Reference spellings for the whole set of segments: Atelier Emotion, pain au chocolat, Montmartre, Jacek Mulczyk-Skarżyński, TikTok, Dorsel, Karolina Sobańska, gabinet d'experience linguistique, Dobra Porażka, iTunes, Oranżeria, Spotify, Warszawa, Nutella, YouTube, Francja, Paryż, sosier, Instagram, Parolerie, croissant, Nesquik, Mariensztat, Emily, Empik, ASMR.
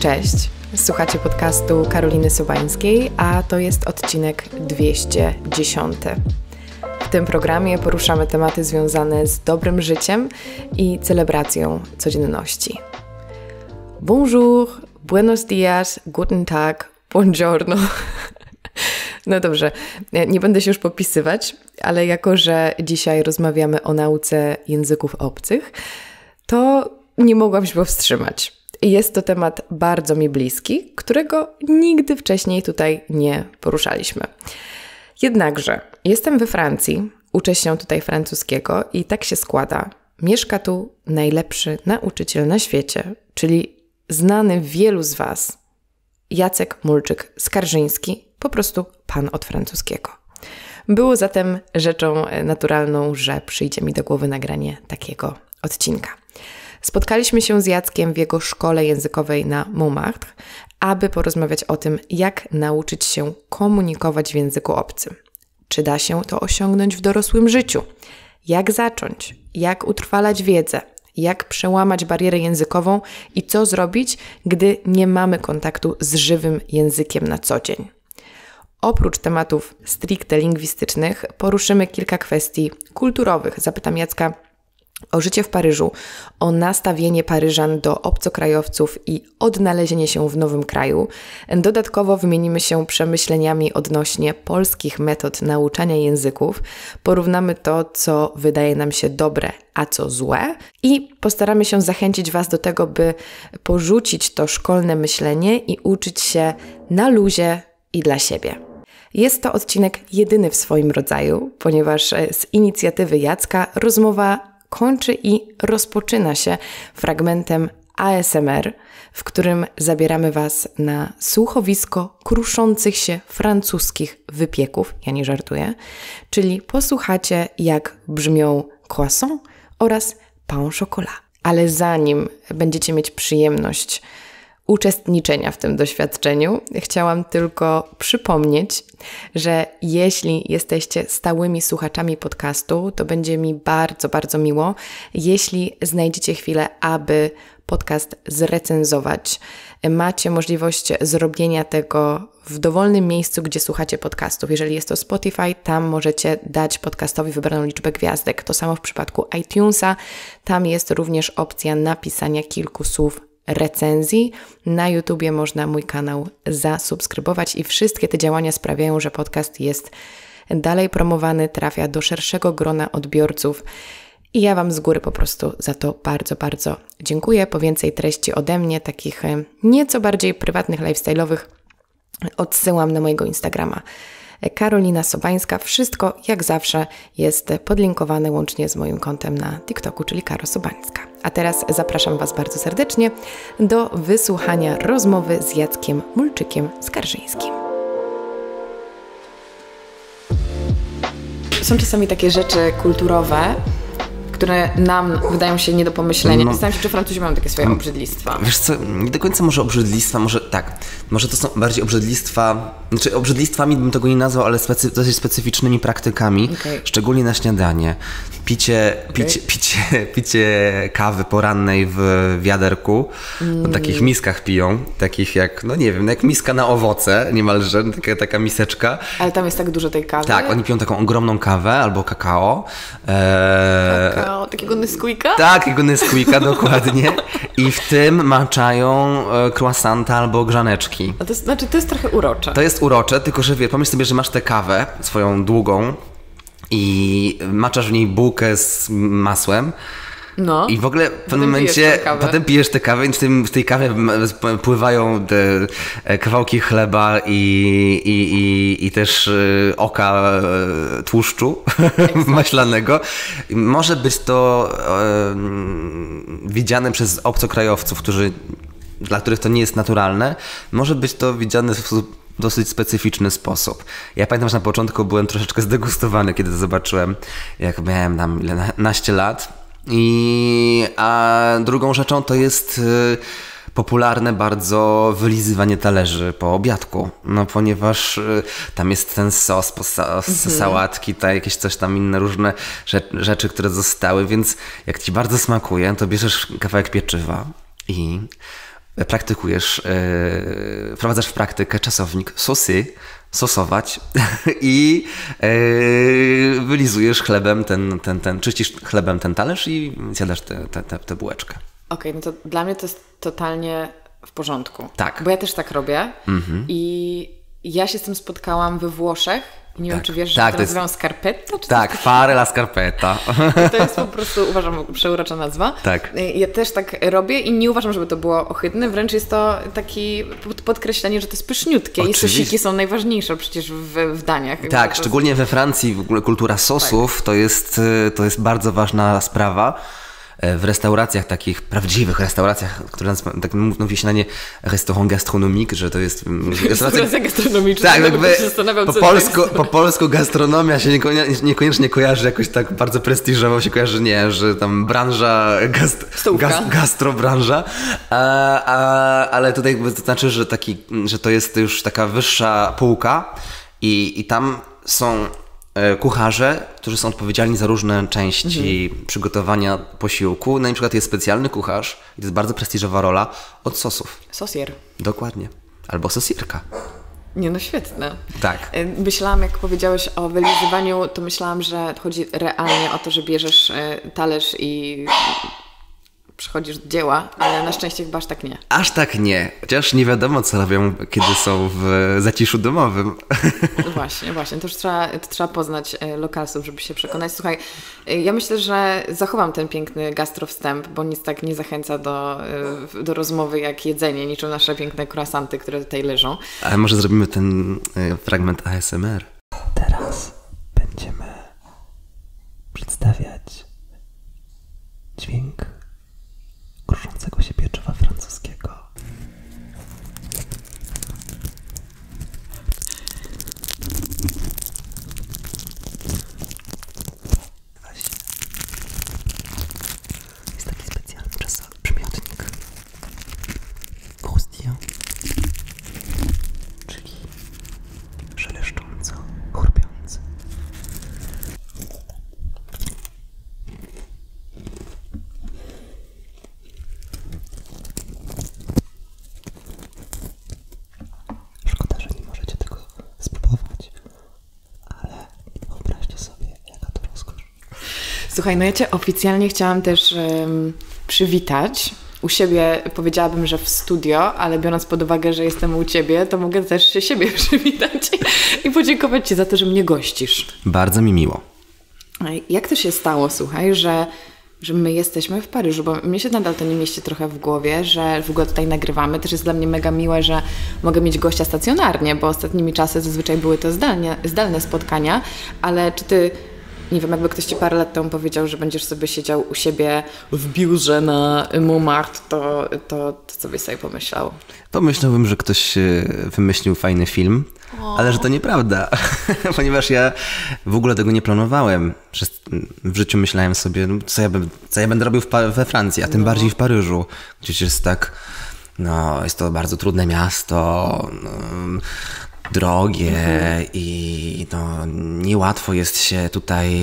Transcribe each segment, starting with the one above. Cześć, słuchacie podcastu Karoliny Sobańskiej, a to jest odcinek 210. W tym programie poruszamy tematy związane z dobrym życiem i celebracją codzienności. Bonjour, buenos dias, guten tag, buongiorno. No dobrze, nie będę się już popisywać, ale jako że dzisiaj rozmawiamy o nauce języków obcych, to nie mogłam się powstrzymać. Jest to temat bardzo mi bliski, którego nigdy wcześniej tutaj nie poruszaliśmy. Jednakże jestem we Francji, uczę się tutaj francuskiego i tak się składa. Mieszka tu najlepszy nauczyciel na świecie, czyli znany wielu z Was, Jacek Mulczyk-Skarżyński, po prostu pan od francuskiego. Było zatem rzeczą naturalną, że przyjdzie mi do głowy nagranie takiego odcinka. Spotkaliśmy się z Jackiem w jego szkole językowej na Montmartre, aby porozmawiać o tym, jak nauczyć się komunikować w języku obcym. Czy da się to osiągnąć w dorosłym życiu? Jak zacząć? Jak utrwalać wiedzę? Jak przełamać barierę językową? I co zrobić, gdy nie mamy kontaktu z żywym językiem na co dzień? Oprócz tematów stricte lingwistycznych poruszymy kilka kwestii kulturowych. Zapytam Jacka o życie w Paryżu, o nastawienie Paryżan do obcokrajowców i odnalezienie się w nowym kraju. Dodatkowo wymienimy się przemyśleniami odnośnie polskich metod nauczania języków. Porównamy to, co wydaje nam się dobre, a co złe. I postaramy się zachęcić Was do tego, by porzucić to szkolne myślenie i uczyć się na luzie i dla siebie. Jest to odcinek jedyny w swoim rodzaju, ponieważ z inicjatywy Jacka rozmowa kończy i rozpoczyna się fragmentem ASMR, w którym zabieramy Was na słuchowisko kruszących się francuskich wypieków, ja nie żartuję, czyli posłuchacie, jak brzmią croissant oraz pain au chocolat. Ale zanim będziecie mieć przyjemność uczestniczenia w tym doświadczeniu, chciałam tylko przypomnieć, że jeśli jesteście stałymi słuchaczami podcastu, to będzie mi bardzo, bardzo miło, jeśli znajdziecie chwilę, aby podcast zrecenzować. Macie możliwość zrobienia tego w dowolnym miejscu, gdzie słuchacie podcastów. Jeżeli jest to Spotify, tam możecie dać podcastowi wybraną liczbę gwiazdek. To samo w przypadku iTunesa. Tam jest również opcja napisania kilku słów recenzji. Na YouTubie można mój kanał zasubskrybować i wszystkie te działania sprawiają, że podcast jest dalej promowany, trafia do szerszego grona odbiorców i ja Wam z góry po prostu za to bardzo, bardzo dziękuję. Po więcej treści ode mnie, takich nieco bardziej prywatnych, lifestyle'owych, odsyłam na mojego Instagrama Karolina Sobańska. Wszystko jak zawsze jest podlinkowane łącznie z moim kontem na TikToku, czyli Karo Sobańska. A teraz zapraszam Was bardzo serdecznie do wysłuchania rozmowy z Jackiem Mulczykiem-Skarżyńskim. Są czasami takie rzeczy kulturowe, które nam wydają się nie do pomyślenia. No, zastanawiam się, czy Francuzi mają takie swoje obrzydlistwa. Wiesz co, nie do końca może obrzydlistwa, może tak. Może to są bardziej obrzydlistwa, znaczy obrzydlistwami bym tego nie nazwał, ale dosyć specyficznymi praktykami, okay. Szczególnie na śniadanie. Picie kawy porannej w wiaderku, no, takich miskach piją, takich jak, no nie wiem, jak miska na owoce niemalże, taka miseczka. Ale tam jest tak dużo tej kawy? Tak, oni piją taką ogromną kawę albo kakao. Takiego Nesquika? Tak, takiego Nesquika, dokładnie. I w tym maczają croissanta albo grzaneczki. A to jest, znaczy, to jest trochę urocze. To jest urocze, tylko że pomyśl sobie, że masz tę kawę swoją długą i maczasz w niej bułkę z masłem. No, i w ogóle w pewnym momencie potem pijesz tę kawę i w tej kawie pływają te kawałki chleba i też oka tłuszczu maślanego. Może być to widziane przez obcokrajowców, dla których to nie jest naturalne. Może być to widziane w dosyć specyficzny sposób. Ja pamiętam, że na początku byłem troszeczkę zdegustowany, kiedy to zobaczyłem, jak miałem tam naście lat. A drugą rzeczą to jest popularne bardzo wylizywanie talerzy po obiadku, no ponieważ tam jest ten sos z sałatki, jakieś coś tam inne różne rzeczy, które zostały, więc jak Ci bardzo smakuje, to bierzesz kawałek pieczywa i praktykujesz, wprowadzasz w praktykę czasownik saucer, sosować i wylizujesz chlebem czyścisz chlebem ten talerz i zjadasz tę bułeczkę. Okej, no to dla mnie to jest totalnie w porządku. Tak. Bo ja też tak robię i ja się z tym spotkałam we Włoszech. Nie wiem, czy wiesz, że to nazywają skarpetta? Czy tak, fare la scarpetta. To jest po prostu, uważam, przeurocza nazwa. Tak. Ja też tak robię i nie uważam, żeby to było ohydne. Wręcz jest to takie podkreślenie, że to jest pyszniutkie. Oczywiście. I sosiki są najważniejsze przecież w daniach. Tak, szczególnie we Francji w ogóle kultura sosów to jest bardzo ważna sprawa. W restauracjach takich, prawdziwych restauracjach, które tak mówi się na nie restaurant gastronomique, że to jest... Restauracja gastronomiczna. Tak, jakby po polsku gastronomia się niekoniecznie kojarzy jakoś tak bardzo prestiżowo, się kojarzy, nie, że tam branża, gastrobranża, ale tutaj to znaczy, że to jest już taka wyższa półka i tam są... kucharze, którzy są odpowiedzialni za różne części przygotowania posiłku. Na przykład jest specjalny kucharz, i to jest bardzo prestiżowa rola, od sosów. Sosier. Dokładnie. Albo sosierka. Nie, no świetne. Tak. Myślałam, jak powiedziałeś o wylizywaniu, to myślałam, że chodzi realnie o to, że bierzesz talerz i przychodzisz do dzieła, ale na szczęście chyba aż tak nie. Aż tak nie. Chociaż nie wiadomo, co robią, kiedy są w zaciszu domowym. Właśnie, właśnie. To już trzeba poznać lokalsów, żeby się przekonać. Słuchaj, ja myślę, że zachowam ten piękny gastrowstęp, bo nic tak nie zachęca do rozmowy jak jedzenie, niczym nasze piękne croissanty, które tutaj leżą. Ale może zrobimy ten fragment ASMR. Teraz będziemy przedstawiać dźwięk kruszącego się pieczywa francuskiego. Jest taki specjalny czasowy przymiotnik. Croustillant, czyli szeleszcząco, chrupiący. Słuchaj, no ja Cię oficjalnie chciałam też przywitać. U siebie powiedziałabym, że w studio, ale biorąc pod uwagę, że jestem u Ciebie, to mogę też siebie przywitać i podziękować Ci za to, że mnie gościsz. Bardzo mi miło. Jak to się stało, słuchaj, że my jesteśmy w Paryżu, bo mnie się nadal to nie mieści trochę w głowie, że w ogóle tutaj nagrywamy. Też jest dla mnie mega miłe, że mogę mieć gościa stacjonarnie, bo ostatnimi czasy zazwyczaj były to zdalne spotkania, ale czy Ty... Nie wiem, jakby ktoś Ci parę lat temu powiedział, że będziesz sobie siedział u siebie w biurze na Montmartre, to co byś sobie pomyślał? Pomyślałbym, że ktoś wymyślił fajny film, ale że to nieprawda, ponieważ ja w ogóle tego nie planowałem. W życiu myślałem sobie, no, co ja będę robił we Francji, a tym bardziej w Paryżu, gdzie jest tak, no jest to bardzo trudne miasto, no, drogie i no, niełatwo jest się tutaj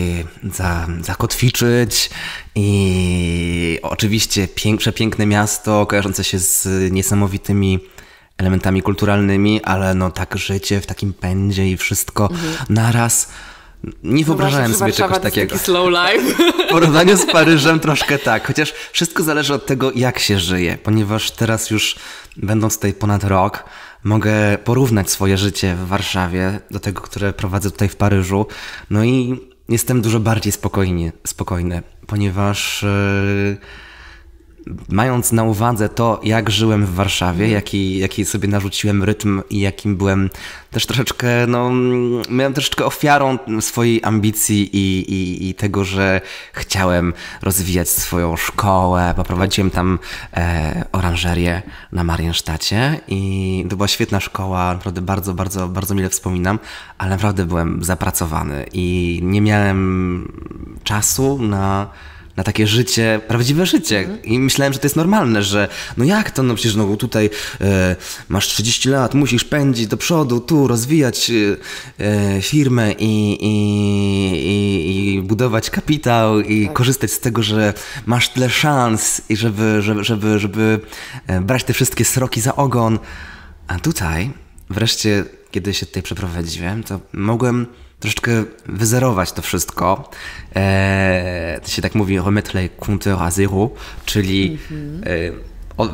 zakotwiczyć i oczywiście przepiękne miasto kojarzące się z niesamowitymi elementami kulturalnymi, ale no tak życie w takim pędzie i wszystko naraz. Nie wyobrażałem sobie czegoś takiego. Taki slow life. W porównaniu z Paryżem troszkę tak, chociaż wszystko zależy od tego, jak się żyje, ponieważ teraz już będąc tutaj ponad rok, mogę porównać swoje życie w Warszawie do tego, które prowadzę tutaj w Paryżu. No i jestem dużo bardziej spokojny, ponieważ mając na uwadze to, jak żyłem w Warszawie, jaki sobie narzuciłem rytm i jakim byłem też troszeczkę, no miałem troszeczkę ofiarą swojej ambicji i tego, że chciałem rozwijać swoją szkołę. Poprowadziłem tam oranżerię na Mariensztacie i to była świetna szkoła, naprawdę bardzo, bardzo, bardzo mile wspominam, ale naprawdę byłem zapracowany i nie miałem czasu na na takie życie, prawdziwe życie. I myślałem, że to jest normalne, że no jak to, no przecież no tutaj masz 30 lat, musisz pędzić do przodu, tu rozwijać firmę i budować kapitał i korzystać z tego, że masz tyle szans i żeby brać te wszystkie sroki za ogon. A tutaj wreszcie, kiedy się tutaj przeprowadziłem, to mogłem troszeczkę wyzerować to wszystko. To się tak mówi remettre les compteurs à zéro, czyli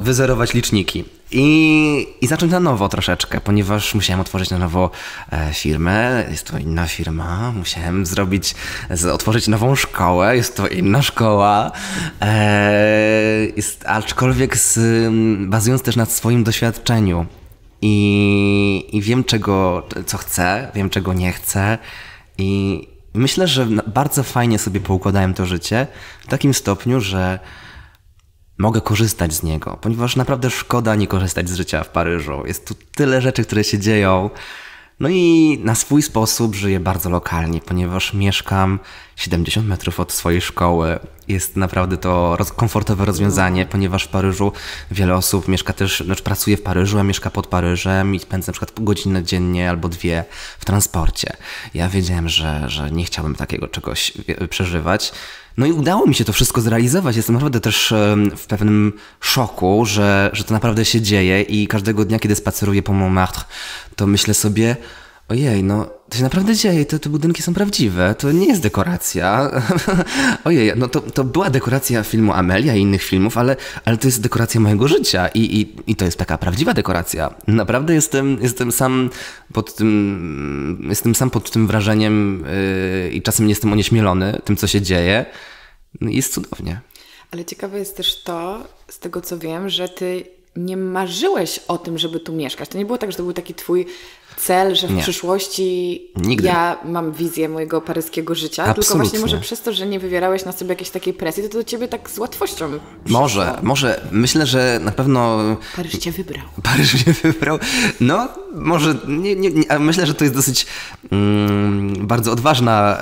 wyzerować liczniki. I zacząć na nowo troszeczkę, ponieważ musiałem otworzyć na nowo firmę, jest to inna firma, musiałem otworzyć nową szkołę, jest to inna szkoła, aczkolwiek bazując też na swoim doświadczeniu. I wiem, co chcę, wiem, czego nie chcę i myślę, że bardzo fajnie sobie poukładałem to życie w takim stopniu, że mogę korzystać z niego, ponieważ naprawdę szkoda nie korzystać z życia w Paryżu. Jest tu tyle rzeczy, które się dzieją. No i na swój sposób żyję bardzo lokalnie, ponieważ mieszkam 70 metrów od swojej szkoły. Jest naprawdę to komfortowe rozwiązanie, ponieważ w Paryżu wiele osób mieszka też, znaczy pracuje w Paryżu, a mieszka pod Paryżem i spędzę na przykład godzinę dziennie albo dwie w transporcie. Ja wiedziałem, że nie chciałbym takiego czegoś przeżywać. No i udało mi się to wszystko zrealizować. Jestem naprawdę też w pewnym szoku, że to naprawdę się dzieje i każdego dnia, kiedy spaceruję po Montmartre, to myślę sobie, ojej, no to się naprawdę dzieje, te budynki są prawdziwe, to nie jest dekoracja. Ojej, no to była dekoracja filmu Amelia i innych filmów, ale to jest dekoracja mojego życia i to jest taka prawdziwa dekoracja. Naprawdę jestem sam pod tym wrażeniem i czasem jestem onieśmielony tym, co się dzieje. Jest cudownie. Ale ciekawe jest też to, z tego co wiem, że ty nie marzyłeś o tym, żeby tu mieszkać. To nie było tak, że to był taki twój cel, że w przyszłości ja mam wizję mojego paryskiego życia. Absolutnie. Tylko właśnie może przez to, że nie wywierałeś na sobie jakiejś takiej presji, to do ciebie tak z łatwością może. Myślę, że na pewno... Paryż cię wybrał. Paryż mnie wybrał. No, może... Nie, myślę, że to jest dosyć bardzo odważna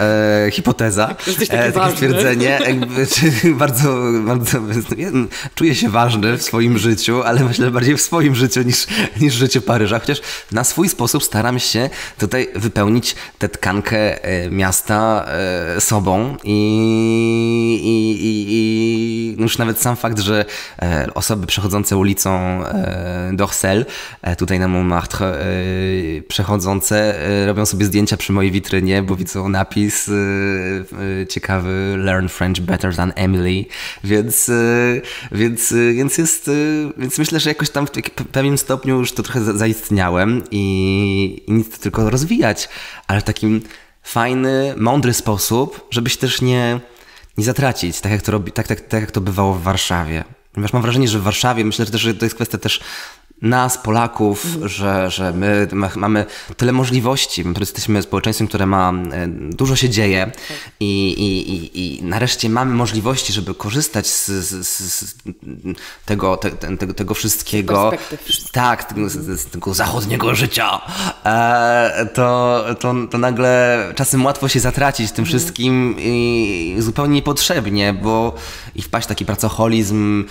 hipoteza. Takie stwierdzenie. Czuję się ważny w swoim życiu, ale myślę bardziej w swoim życiu niż życiu Paryża. Chociaż na swój sposób staram się tutaj wypełnić tę tkankę miasta sobą i już nawet sam fakt, że osoby przechodzące ulicą Dorsel, tutaj na Montmartre, przechodzące robią sobie zdjęcia przy mojej witrynie, bo widzą napis ciekawy Learn French better than Emily, więc myślę, że jakoś tam w pewnym stopniu już to trochę zaistniałem i nic, tylko rozwijać, ale w takim fajny, mądry sposób, żeby się też nie zatracić, tak jak to bywało w Warszawie. Ponieważ mam wrażenie, że w Warszawie, myślę, że to jest kwestia też nas, Polaków, że my mamy tyle możliwości. My jesteśmy społeczeństwem, które dużo się dzieje i nareszcie mamy możliwości, żeby korzystać z tego wszystkiego. Tak, z tego zachodniego życia. To nagle czasem łatwo się zatracić tym wszystkim i zupełnie niepotrzebnie, bo i wpaść w taki pracoholizm,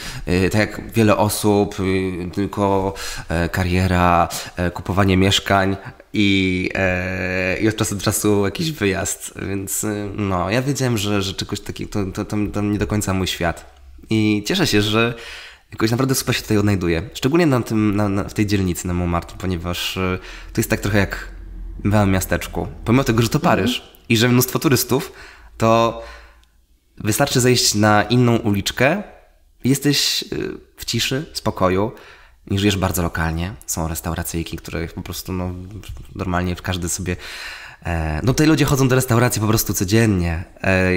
tak jak wiele osób, tylko kariera, kupowanie mieszkań i od czasu do czasu jakiś wyjazd, więc no, ja wiedziałem, że czegoś takiego to nie do końca mój świat i cieszę się, że jakoś naprawdę super się tutaj odnajduję, szczególnie w tej dzielnicy na Montmartre, ponieważ to jest tak trochę jak w małym miasteczku, pomimo tego, że to Paryż i że mnóstwo turystów, to wystarczy zejść na inną uliczkę, jesteś w ciszy, spokoju. Nie żyjesz bardzo lokalnie. Są restauracyjki, które po prostu no, normalnie każdy sobie... No tutaj ludzie chodzą do restauracji po prostu codziennie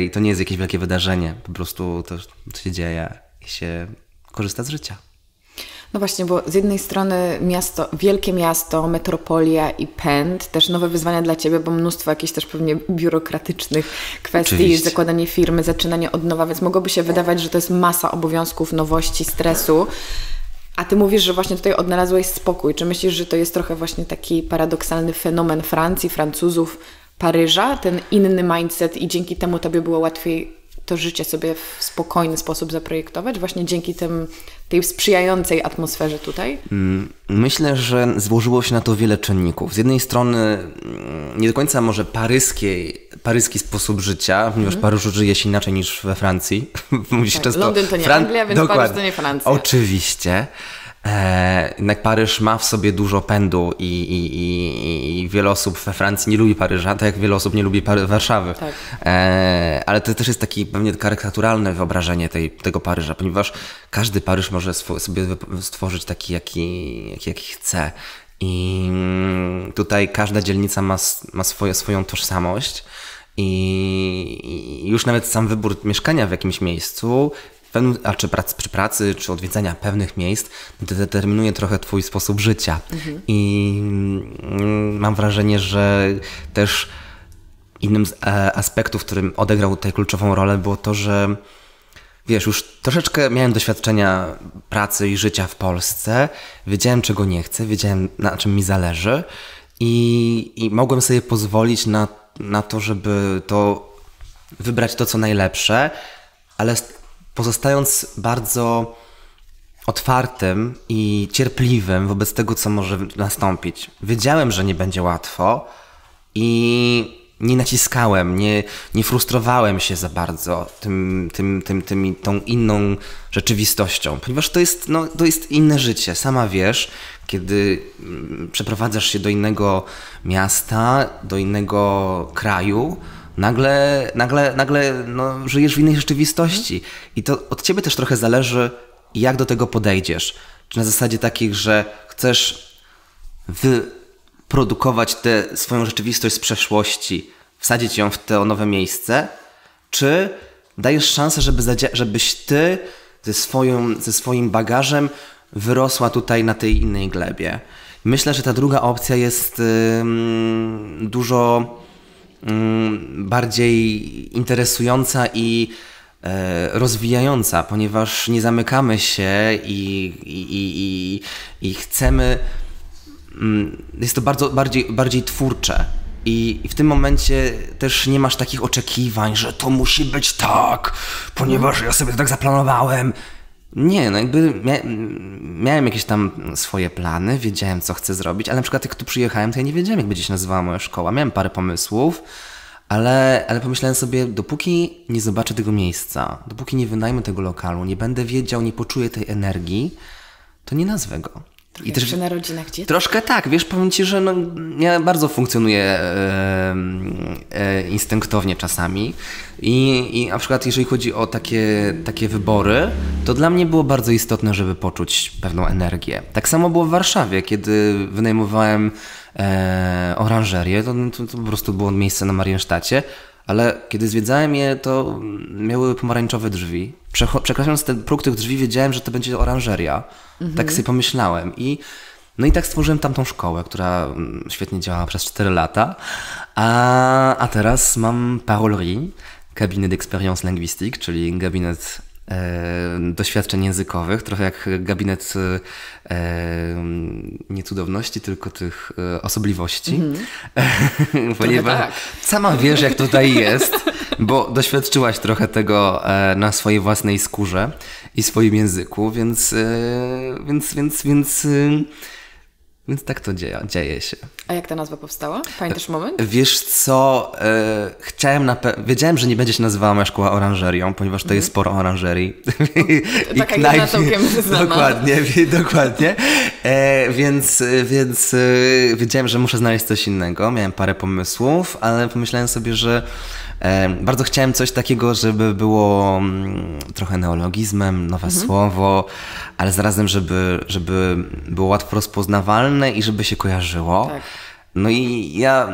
i to nie jest jakieś wielkie wydarzenie. Po prostu to się dzieje i się korzysta z życia. No właśnie, bo z jednej strony miasto, wielkie miasto, metropolia i pęd, też nowe wyzwania dla ciebie, bo mnóstwo jakichś też pewnie biurokratycznych kwestii, oczywiście, zakładanie firmy, zaczynanie od nowa, więc mogłoby się wydawać, że to jest masa obowiązków, nowości, stresu. A ty mówisz, że właśnie tutaj odnalazłeś spokój. Czy myślisz, że to jest trochę właśnie taki paradoksalny fenomen Francji, Francuzów, Paryża, ten inny mindset i dzięki temu tobie było łatwiej to życie sobie w spokojny sposób zaprojektować właśnie dzięki tej sprzyjającej atmosferze tutaj? Myślę, że złożyło się na to wiele czynników. Z jednej strony nie do końca może paryski sposób życia, ponieważ w Paryżu żyje się inaczej niż we Francji. Mówisz tak, często, Londyn to nie Anglia, więc dokładnie. Paryż to nie Francja. Oczywiście. Jednak Paryż ma w sobie dużo pędu i wiele osób we Francji nie lubi Paryża, tak jak wiele osób nie lubi Warszawy. Tak. Ale to też jest takie pewnie karykaturalne wyobrażenie tego Paryża, ponieważ każdy Paryż może sobie stworzyć taki, jaki chce. I tutaj każda dzielnica ma swoją tożsamość i już nawet sam wybór mieszkania w jakimś miejscu, przy pracy, czy odwiedzania pewnych miejsc determinuje trochę twój sposób życia. I mam wrażenie, że też innym z aspektów, w którym odegrał tutaj kluczową rolę, było to, że wiesz, już troszeczkę miałem doświadczenia pracy i życia w Polsce, wiedziałem, czego nie chcę, wiedziałem, na czym mi zależy i mogłem sobie pozwolić na to, żeby wybrać to, co najlepsze, ale pozostając bardzo otwartym i cierpliwym wobec tego, co może nastąpić. Wiedziałem, że nie będzie łatwo i nie naciskałem, nie frustrowałem się za bardzo tą inną rzeczywistością, ponieważ to jest inne życie. Sama wiesz, kiedy przeprowadzasz się do innego miasta, do innego kraju, nagle no, żyjesz w innej rzeczywistości i to od ciebie też trochę zależy, jak do tego podejdziesz. Czy na zasadzie takich, że chcesz wyprodukować tę swoją rzeczywistość z przeszłości, wsadzić ją w to nowe miejsce, czy dajesz szansę, żebyś ty ze swoim bagażem wyrosła tutaj na tej innej glebie. Myślę, że ta druga opcja jest dużo bardziej interesująca i rozwijająca, ponieważ nie zamykamy się i chcemy, jest to bardziej twórcze i w tym momencie też nie masz takich oczekiwań, że to musi być tak, ponieważ ja sobie to tak zaplanowałem. Nie, no jakby miałem jakieś tam swoje plany, wiedziałem, co chcę zrobić, ale na przykład jak tu przyjechałem, to ja nie wiedziałem, jak będzie się nazywała moja szkoła. Miałem parę pomysłów, ale pomyślałem sobie, dopóki nie zobaczę tego miejsca, dopóki nie wynajmę tego lokalu, nie będę wiedział, nie poczuję tej energii, to nie nazwę go. Trochę i też na rodzinach dzieci. Troszkę tak, wiesz, powiem ci, że no, ja bardzo funkcjonuję instynktownie czasami i na przykład jeżeli chodzi o takie wybory, to dla mnie było bardzo istotne, żeby poczuć pewną energię. Tak samo było w Warszawie, kiedy wynajmowałem Oranżerię, to po prostu było miejsce na Mariensztacie, ale kiedy zwiedzałem je, to miały pomarańczowe drzwi. Przekraczając ten próg tych drzwi, wiedziałem, że to będzie oranżeria. Tak sobie pomyślałem. No i tak stworzyłem tamtą szkołę, która świetnie działała przez 4 lata. A teraz mam Parolerie, gabinet d'experience linguistique, czyli gabinet doświadczeń językowych, trochę jak gabinet nie cudowności, tylko tych osobliwości. Ponieważ tak. Sama wiesz, jak tutaj jest, bo doświadczyłaś trochę tego na swojej własnej skórze i swoim języku, więc tak to dzieje się. A jak ta nazwa powstała? Pamiętasz moment? Wiesz co, chciałem wiedziałem, że nie będzie się nazywała moja szkoła oranżerią, ponieważ to jest sporo oranżerii. Taka jedna całkiem znana. Dokładnie. Więc wiedziałem, że muszę znaleźć coś innego. Miałem parę pomysłów, ale pomyślałem sobie, że bardzo chciałem coś takiego, żeby było trochę neologizmem, nowe słowo, ale zarazem, żeby było łatwo rozpoznawalne i żeby się kojarzyło. Tak. No i ja,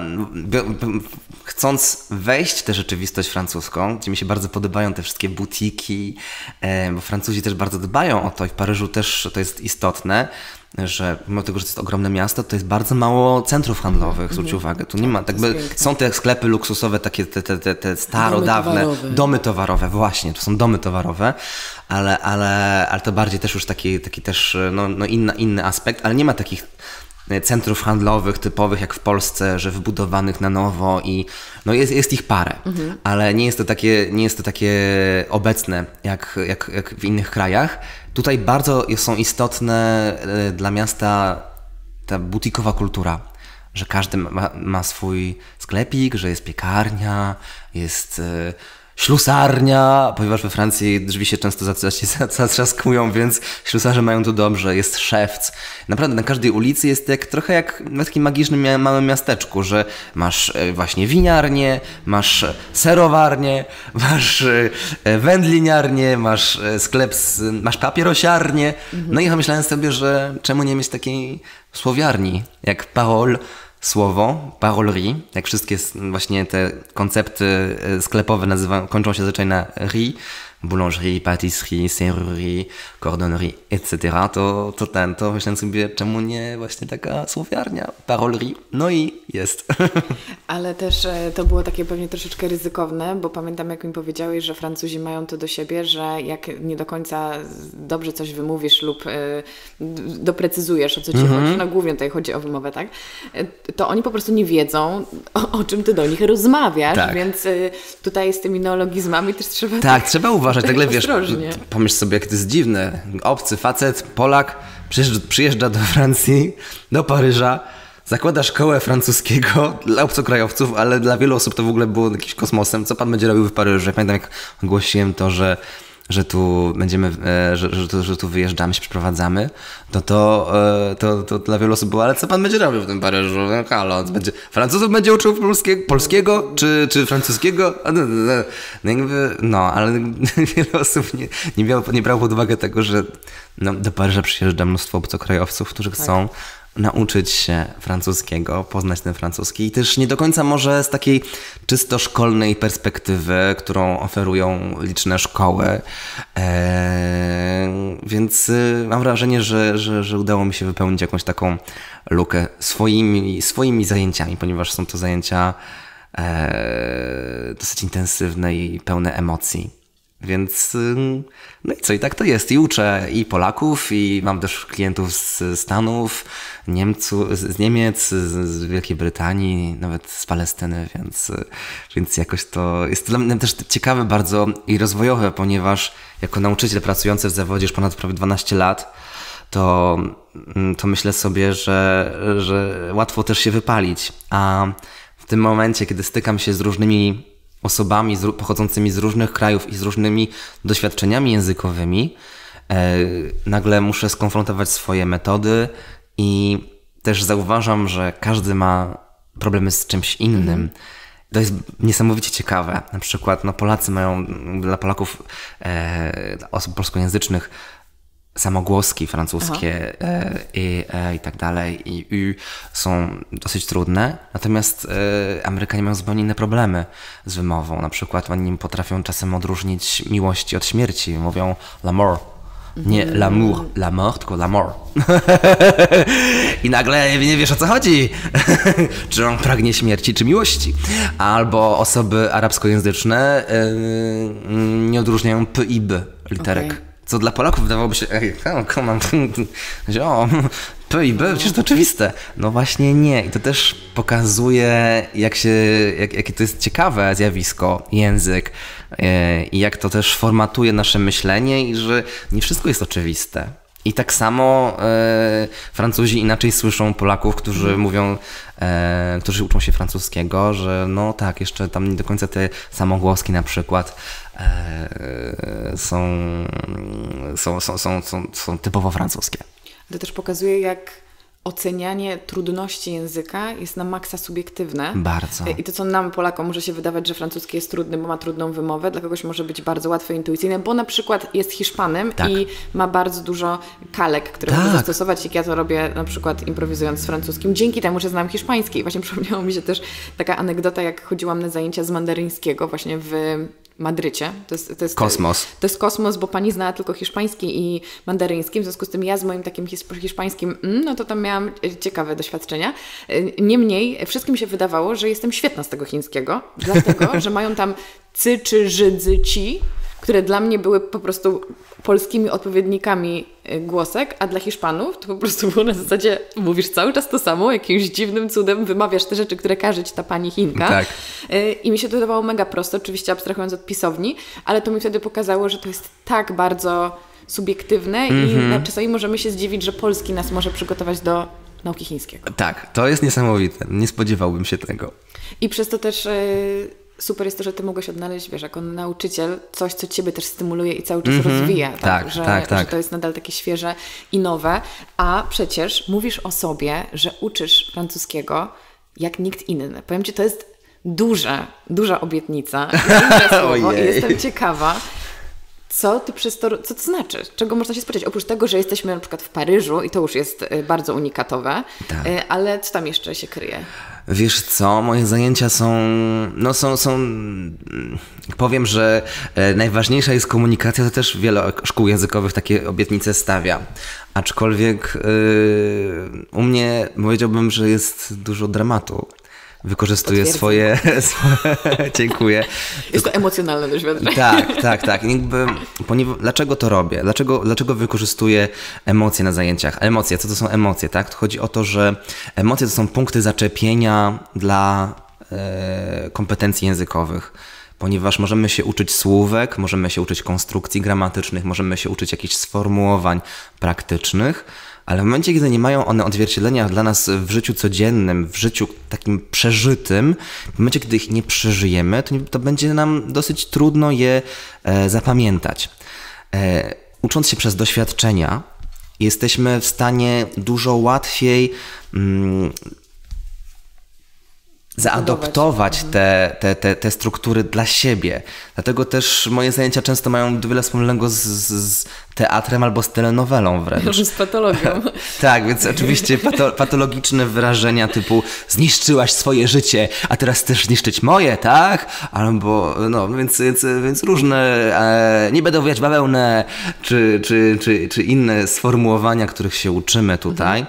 chcąc wejść w tę rzeczywistość francuską, gdzie mi się bardzo podobają te wszystkie butiki, bo Francuzi też bardzo dbają o to i w Paryżu też to jest istotne, że mimo tego, że to jest ogromne miasto, to jest bardzo mało centrów handlowych, zwróć uwagę. Tu nie ma, tak by, są te sklepy luksusowe, takie te starodawne, domy towarowe, właśnie, to są domy towarowe, ale to bardziej też już taki też inny aspekt, ale nie ma takich centrów handlowych typowych jak w Polsce, że wybudowanych na nowo i no jest ich parę, ale nie jest to takie obecne jak w innych krajach. Tutaj bardzo są istotne dla miasta ta butikowa kultura, że każdy ma swój sklepik, że jest piekarnia, jest ślusarnia, ponieważ we Francji drzwi się często zatrzaskują, więc ślusarze mają to dobrze, jest szewc. Naprawdę na każdej ulicy jest trochę jak w takim magicznym małym miasteczku, że masz właśnie winiarnię, masz serowarnię, masz wędliniarnię, masz sklep, masz papierosiarnię. No i pomyślałem sobie, że czemu nie mieć takiej słowiarni jak Parole, słowo, parolerie, jak wszystkie właśnie te koncepty sklepowe kończą się zazwyczaj na ri, boulangerie, patisserie, serrurerie, cordonnerie, etc. To myślałem sobie, czemu nie właśnie taka słowiarnia, parolerie, no i jest. Ale też to było takie pewnie troszeczkę ryzykowne, bo pamiętam, jak mi powiedziałeś, że Francuzi mają to do siebie, że jak nie do końca dobrze coś wymówisz lub doprecyzujesz, o co ci chodzi, no głównie tutaj chodzi o wymowę, tak? To oni po prostu nie wiedzą, o czym ty do nich rozmawiasz, tak. Więc tutaj z tymi neologizmami też trzeba... Tak, trzeba uważać, tak, wiesz, pomyśl sobie, jak to jest dziwne. Obcy facet, Polak, przyjeżdża do Francji, do Paryża, zakłada szkołę francuskiego dla obcokrajowców, ale dla wielu osób to w ogóle było jakimś kosmosem. Co pan będzie robił w Paryżu? Ja pamiętam, jak ogłosiłem to, że tu wyjeżdżamy, się przeprowadzamy, to dla wielu osób było, ale co pan będzie robił w tym Paryżu? No, halo, Francuzów będzie uczył polskiego czy francuskiego? No, jakby, no ale wiele osób nie brało pod uwagę tego, że no, do Paryża przyjeżdża mnóstwo obcokrajowców, którzy chcą nauczyć się francuskiego, poznać ten francuski i też nie do końca może z takiej czysto szkolnej perspektywy, którą oferują liczne szkoły. Więc mam wrażenie, że udało mi się wypełnić jakąś taką lukę swoimi zajęciami, ponieważ są to zajęcia dosyć intensywne i pełne emocji. Więc no i co, i tak to jest. I uczę i Polaków, i mam też klientów z Stanów, z Niemiec, z Wielkiej Brytanii, nawet z Palestyny, więc jakoś to jest dla mnie też ciekawe bardzo i rozwojowe, ponieważ jako nauczyciel pracujący w zawodzie już ponad prawie 12 lat, to myślę sobie, że łatwo też się wypalić. A w tym momencie, kiedy stykam się z różnymi osobami pochodzącymi z różnych krajów i z różnymi doświadczeniami językowymi, nagle muszę skonfrontować swoje metody i też zauważam, że każdy ma problemy z czymś innym. To jest niesamowicie ciekawe. Na przykład no, Polacy mają, dla Polaków, osób polskojęzycznych, samogłoski francuskie i i tak dalej, i są dosyć trudne, natomiast Amerykanie mają zupełnie inne problemy z wymową. Na przykład oni potrafią czasem odróżnić miłości od śmierci. Mówią l'amour, nie l'amour, tylko l'amour. I nagle nie wiesz, o co chodzi. Czy on pragnie śmierci, czy miłości. Albo osoby arabskojęzyczne nie odróżniają p i b literek. Co dla Polaków wydawałoby się, p i b, przecież to oczywiste. No właśnie nie. I to też pokazuje, jakie to jest ciekawe zjawisko, język i jak to też formatuje nasze myślenie i że nie wszystko jest oczywiste. I tak samo Francuzi inaczej słyszą Polaków, którzy mówią, którzy uczą się francuskiego, że no tak, jeszcze tam nie do końca te samogłoski na przykład są typowo francuskie. To też pokazuje, jak ocenianie trudności języka jest na maksa subiektywne. Bardzo. I to, co nam, Polakom, może się wydawać, że francuski jest trudny, bo ma trudną wymowę, dla kogoś może być bardzo łatwe, intuicyjne, bo na przykład jest Hiszpanem i ma bardzo dużo kalek, które może zastosować. Jak ja to robię, na przykład improwizując z francuskim, dzięki temu, że znam hiszpański. I właśnie przypomniała mi się też taka anegdota, jak chodziłam na zajęcia z mandaryńskiego właśnie w Madrycie. To jest kosmos. To jest kosmos, bo pani znała tylko hiszpański i mandaryński, w związku z tym ja z moim takim hiszpańskim, no to tam miałam ciekawe doświadczenia. Niemniej wszystkim się wydawało, że jestem świetna z tego chińskiego, dlatego, że mają tam cy czy żydzy ci, które dla mnie były po prostu polskimi odpowiednikami głosek, a dla Hiszpanów to po prostu było na zasadzie, mówisz cały czas to samo, jakimś dziwnym cudem wymawiasz te rzeczy, które każe ci ta pani Chinka. Tak. I mi się to wydawało mega proste, oczywiście abstrahując od pisowni, ale to mi wtedy pokazało, że to jest tak bardzo subiektywne i czasami możemy się zdziwić, że polski nas może przygotować do nauki chińskiego. Tak, to jest niesamowite. Nie spodziewałbym się tego. I przez to też super jest to, że ty mogłeś odnaleźć, wiesz, jako nauczyciel coś, co ciebie też stymuluje i cały czas rozwija. Tak, że to jest nadal takie świeże i nowe. A przecież mówisz o sobie, że uczysz francuskiego jak nikt inny. Powiem ci, to jest duża obietnica. Słowo, i jestem ciekawa, co ty przez to, co to znaczy? Czego można się spodziewać? Oprócz tego, że jesteśmy na przykład w Paryżu i to już jest bardzo unikatowe, tak. Ale co tam jeszcze się kryje? Wiesz co, moje zajęcia są, powiem, że najważniejsza jest komunikacja, to też wiele szkół językowych takie obietnice stawia. Aczkolwiek u mnie powiedziałbym, że jest dużo dramatu. Wykorzystuję swoje dziękuję. Jest to emocjonalne doświadczenie. Tak. Dlaczego to robię? Dlaczego wykorzystuję emocje na zajęciach? Emocje, co to są emocje, tak? To chodzi o to, że emocje to są punkty zaczepienia dla kompetencji językowych. Ponieważ możemy się uczyć słówek, możemy się uczyć konstrukcji gramatycznych, możemy się uczyć jakichś sformułowań praktycznych, ale w momencie, gdy nie mają one odzwierciedlenia dla nas w życiu codziennym, w życiu takim przeżytym, w momencie, gdy ich nie przeżyjemy, to będzie nam dosyć trudno je zapamiętać. Ucząc się przez doświadczenia, jesteśmy w stanie dużo łatwiej zaadoptować te struktury dla siebie. Dlatego też moje zajęcia często mają wiele wspólnego z teatrem albo z telenowelą wręcz. Może z patologią. Tak, więc oczywiście patologiczne wyrażenia typu zniszczyłaś swoje życie, a teraz chcesz zniszczyć moje, tak? Albo, no, więc różne, nie będę owijać bawełnę, czy inne sformułowania, których się uczymy tutaj.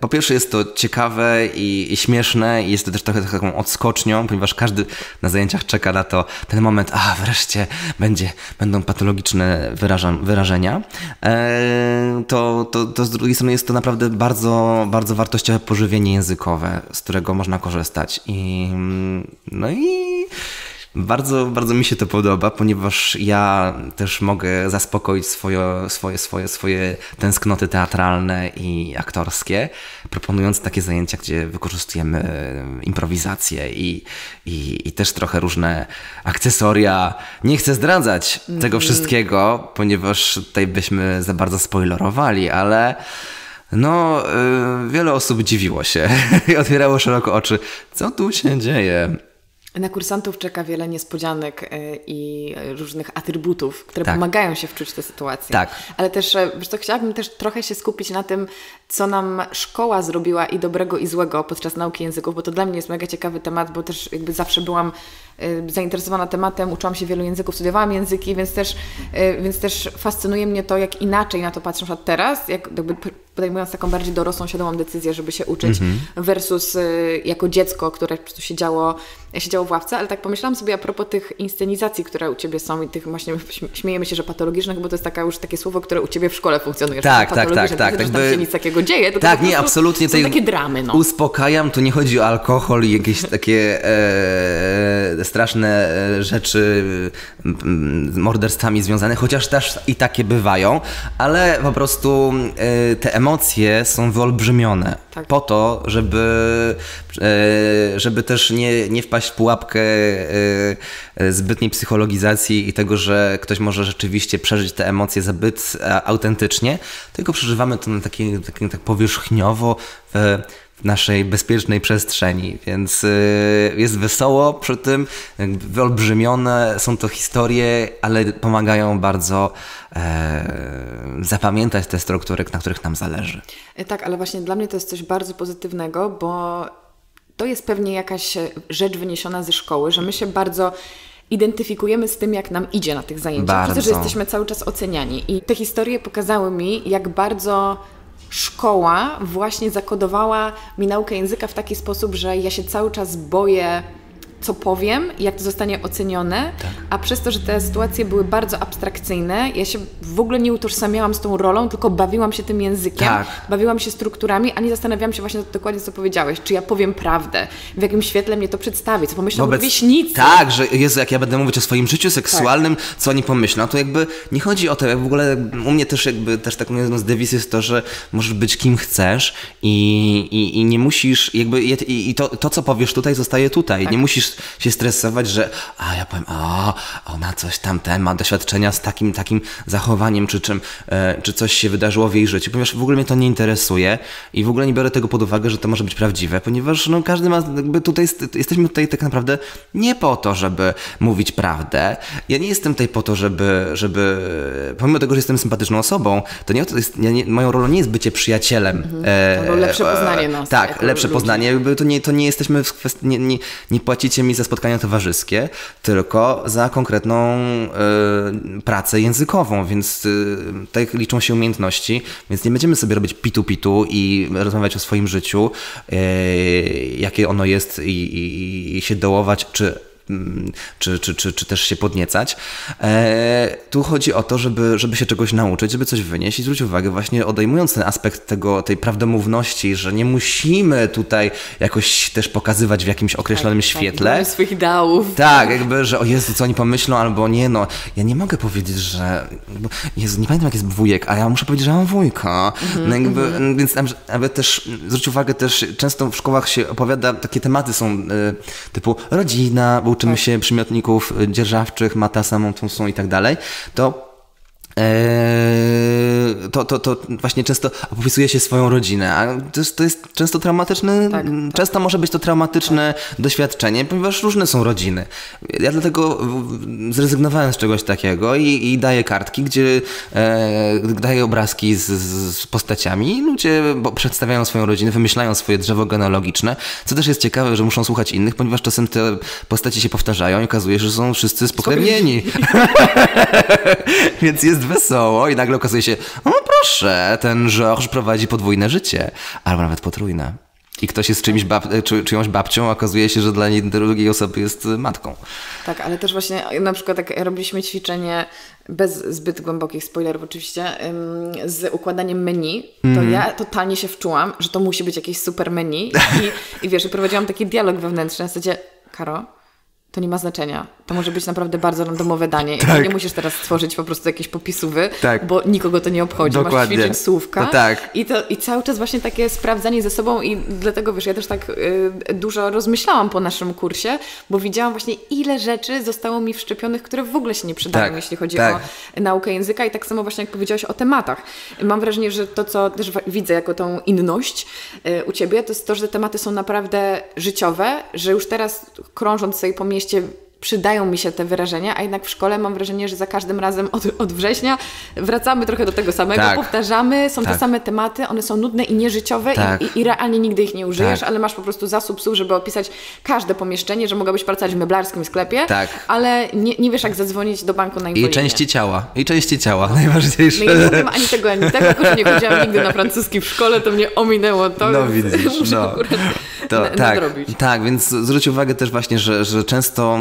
Po pierwsze jest to ciekawe i śmieszne i jest to też trochę taką odskocznią, ponieważ każdy na zajęciach czeka na to, ten moment, a wreszcie będą patologiczne wyrażenia. To z drugiej strony jest to naprawdę bardzo, bardzo wartościowe pożywienie językowe, z którego można korzystać. Bardzo, bardzo mi się to podoba, ponieważ ja też mogę zaspokoić swoje tęsknoty teatralne i aktorskie, proponując takie zajęcia, gdzie wykorzystujemy improwizację i też trochę różne akcesoria. Nie chcę zdradzać tego wszystkiego, ponieważ tutaj byśmy za bardzo spoilerowali, ale... No, wiele osób dziwiło się i otwierało szeroko oczy. Co tu się dzieje? Na kursantów czeka wiele niespodzianek i różnych atrybutów, które pomagają się wczuć w tę sytuację. Tak. Ale też, wiesz co, chciałabym też trochę się skupić na tym, co nam szkoła zrobiła i dobrego i złego podczas nauki języków, bo to dla mnie jest mega ciekawy temat, bo też jakby zawsze byłam zainteresowana tematem, uczyłam się wielu języków, studiowałam języki, więc też fascynuje mnie to, jak inaczej na to patrzę teraz, jakby podejmując taką bardziej dorosłą, świadomą decyzję, żeby się uczyć, versus jako dziecko, które po prostu siedziało w ławce, ale tak pomyślałam sobie a propos tych inscenizacji, które u ciebie są i tych właśnie, śmiejemy się, że patologicznych, bo to jest takie słowo, które u ciebie w szkole funkcjonuje. Tak. Tam się nic takiego dzieje, to tak, nie, absolutnie. Są takie dramy. No. Uspokajam, tu nie chodzi o alkohol i jakieś takie straszne rzeczy z morderstwami związane, chociaż też i takie bywają, ale po prostu te emocje są wyolbrzymione po to, żeby też nie wpaść w pułapkę zbytniej psychologizacji i tego, że ktoś może rzeczywiście przeżyć te emocje zbyt autentycznie, tylko przeżywamy to na takim tak powierzchniowo w naszej bezpiecznej przestrzeni, więc jest wesoło przy tym, wyolbrzymione są to historie, ale pomagają bardzo zapamiętać te struktury, na których nam zależy. Tak, ale właśnie dla mnie to jest coś bardzo pozytywnego, bo to jest pewnie jakaś rzecz wyniesiona ze szkoły, że my się bardzo identyfikujemy z tym, jak nam idzie na tych zajęciach. Przez to, że jesteśmy cały czas oceniani. I te historie pokazały mi, jak bardzo szkoła właśnie zakodowała mi naukę języka w taki sposób, że ja się cały czas boję co powiem, jak to zostanie ocenione, tak. A przez to, że te sytuacje były bardzo abstrakcyjne, ja się w ogóle nie utożsamiałam z tą rolą, tylko bawiłam się tym językiem, tak. Bawiłam się strukturami, a nie zastanawiałam się właśnie dokładnie, co powiedziałeś, czy ja powiem prawdę, w jakim świetle mnie to przedstawi, co pomyślą o wieśnicy. Tak, że Jezu, jak ja będę mówić o swoim życiu seksualnym, tak. Co oni pomyślą, to jakby nie chodzi o to, jak w ogóle u mnie też jakby też taką jedną z dewiz jest to, że możesz być kim chcesz i nie musisz jakby, to co powiesz tutaj zostaje tutaj, tak. Nie musisz się stresować, że ja powiem, ona coś tamten ma doświadczenia z takim zachowaniem, czy czym, czy coś się wydarzyło w jej życiu, ponieważ w ogóle mnie to nie interesuje i w ogóle nie biorę tego pod uwagę, że to może być prawdziwe, ponieważ no, każdy ma, jakby tutaj, jesteśmy tutaj tak naprawdę nie po to, żeby mówić prawdę. Ja nie jestem tutaj po to, żeby pomimo tego, że jestem sympatyczną osobą, to nie, moją rolą nie jest bycie przyjacielem. Mhm. To lepsze poznanie nas. Tak, lepsze poznanie. Jakby to nie jesteśmy w kwestii, nie płacicie mi za spotkania towarzyskie, tylko za konkretną pracę językową, więc tak liczą się umiejętności, więc nie będziemy sobie robić pitu-pitu i rozmawiać o swoim życiu, jakie ono jest i się dołować, czy też się podniecać. Tu chodzi o to, żeby się czegoś nauczyć, żeby coś wynieść i zwróć uwagę właśnie odejmując ten aspekt tej prawdomówności, że nie musimy tutaj jakoś też pokazywać w jakimś określonym świetle. Tak, swoich ideałów. Tak, jakby, że o Jezu, co oni pomyślą, albo nie, no ja nie mogę powiedzieć, że Jezu, nie pamiętam jak jest wujek, a ja muszę powiedzieć, że mam wujka. No jakby, Więc aby też zwróć uwagę też, często w szkołach się opowiada, takie tematy są typu rodzina, bo uczymy się przymiotników dzierżawczych, matasa, montusu i tak dalej, to właśnie często opisuje się swoją rodzinę, a to jest często traumatyczne, często może być to traumatyczne doświadczenie, ponieważ różne są rodziny. Ja dlatego zrezygnowałem z czegoś takiego i daję kartki, gdzie daję obrazki z postaciami i ludzie przedstawiają swoją rodzinę, wymyślają swoje drzewo genealogiczne, co też jest ciekawe, że muszą słuchać innych, ponieważ czasem te postaci się powtarzają i okazuje się, że są wszyscy spokrewnieni. Więc jest wesoło i nagle okazuje się, no proszę, ten Georges prowadzi podwójne życie, albo nawet potrójne. I ktoś jest czymś czyjąś babcią, a okazuje się, że dla niej drugiej osoby jest matką. Tak, ale też właśnie na przykład tak robiliśmy ćwiczenie bez zbyt głębokich spoilerów oczywiście, z układaniem menu, to ja totalnie się wczułam, że to musi być jakieś super menu i wiesz, prowadziłam taki dialog wewnętrzny na zasadzie, Karo, to nie ma znaczenia. To może być naprawdę bardzo randomowe danie. Tak. I nie musisz teraz stworzyć po prostu jakiejś popisówy, tak. Bo nikogo to nie obchodzi. Dokładnie. Masz ćwiczyć słówka. No tak. I cały czas właśnie takie sprawdzanie ze sobą i dlatego, wiesz, ja też tak dużo rozmyślałam po naszym kursie, bo widziałam właśnie ile rzeczy zostało mi wszczepionych, które w ogóle się nie przydają, tak. Jeśli chodzi o naukę języka i tak samo właśnie jak powiedziałaś o tematach. Mam wrażenie, że to, co też widzę jako tą inność u Ciebie, to jest to, że te tematy są naprawdę życiowe, że już teraz krążąc sobie po mieście przydają mi się te wyrażenia, a jednak w szkole mam wrażenie, że za każdym razem od września wracamy trochę do tego samego, tak. Powtarzamy, są te same tematy, one są nudne i nieżyciowe, tak. I realnie nigdy ich nie użyjesz, ale masz po prostu zasób słów, żeby opisać każde pomieszczenie, że mogłabyś pracować w meblarskim sklepie, ale nie wiesz jak zadzwonić do banku na infolinię. I części ciała, najważniejsze. No ja nie lubię ani tego, ani tego, tylko że nie chodziłam nigdy na francuski w szkole, to mnie ominęło to, no, widzisz, muszę akurat nadrobić. Tak, więc zwróć uwagę też właśnie, że często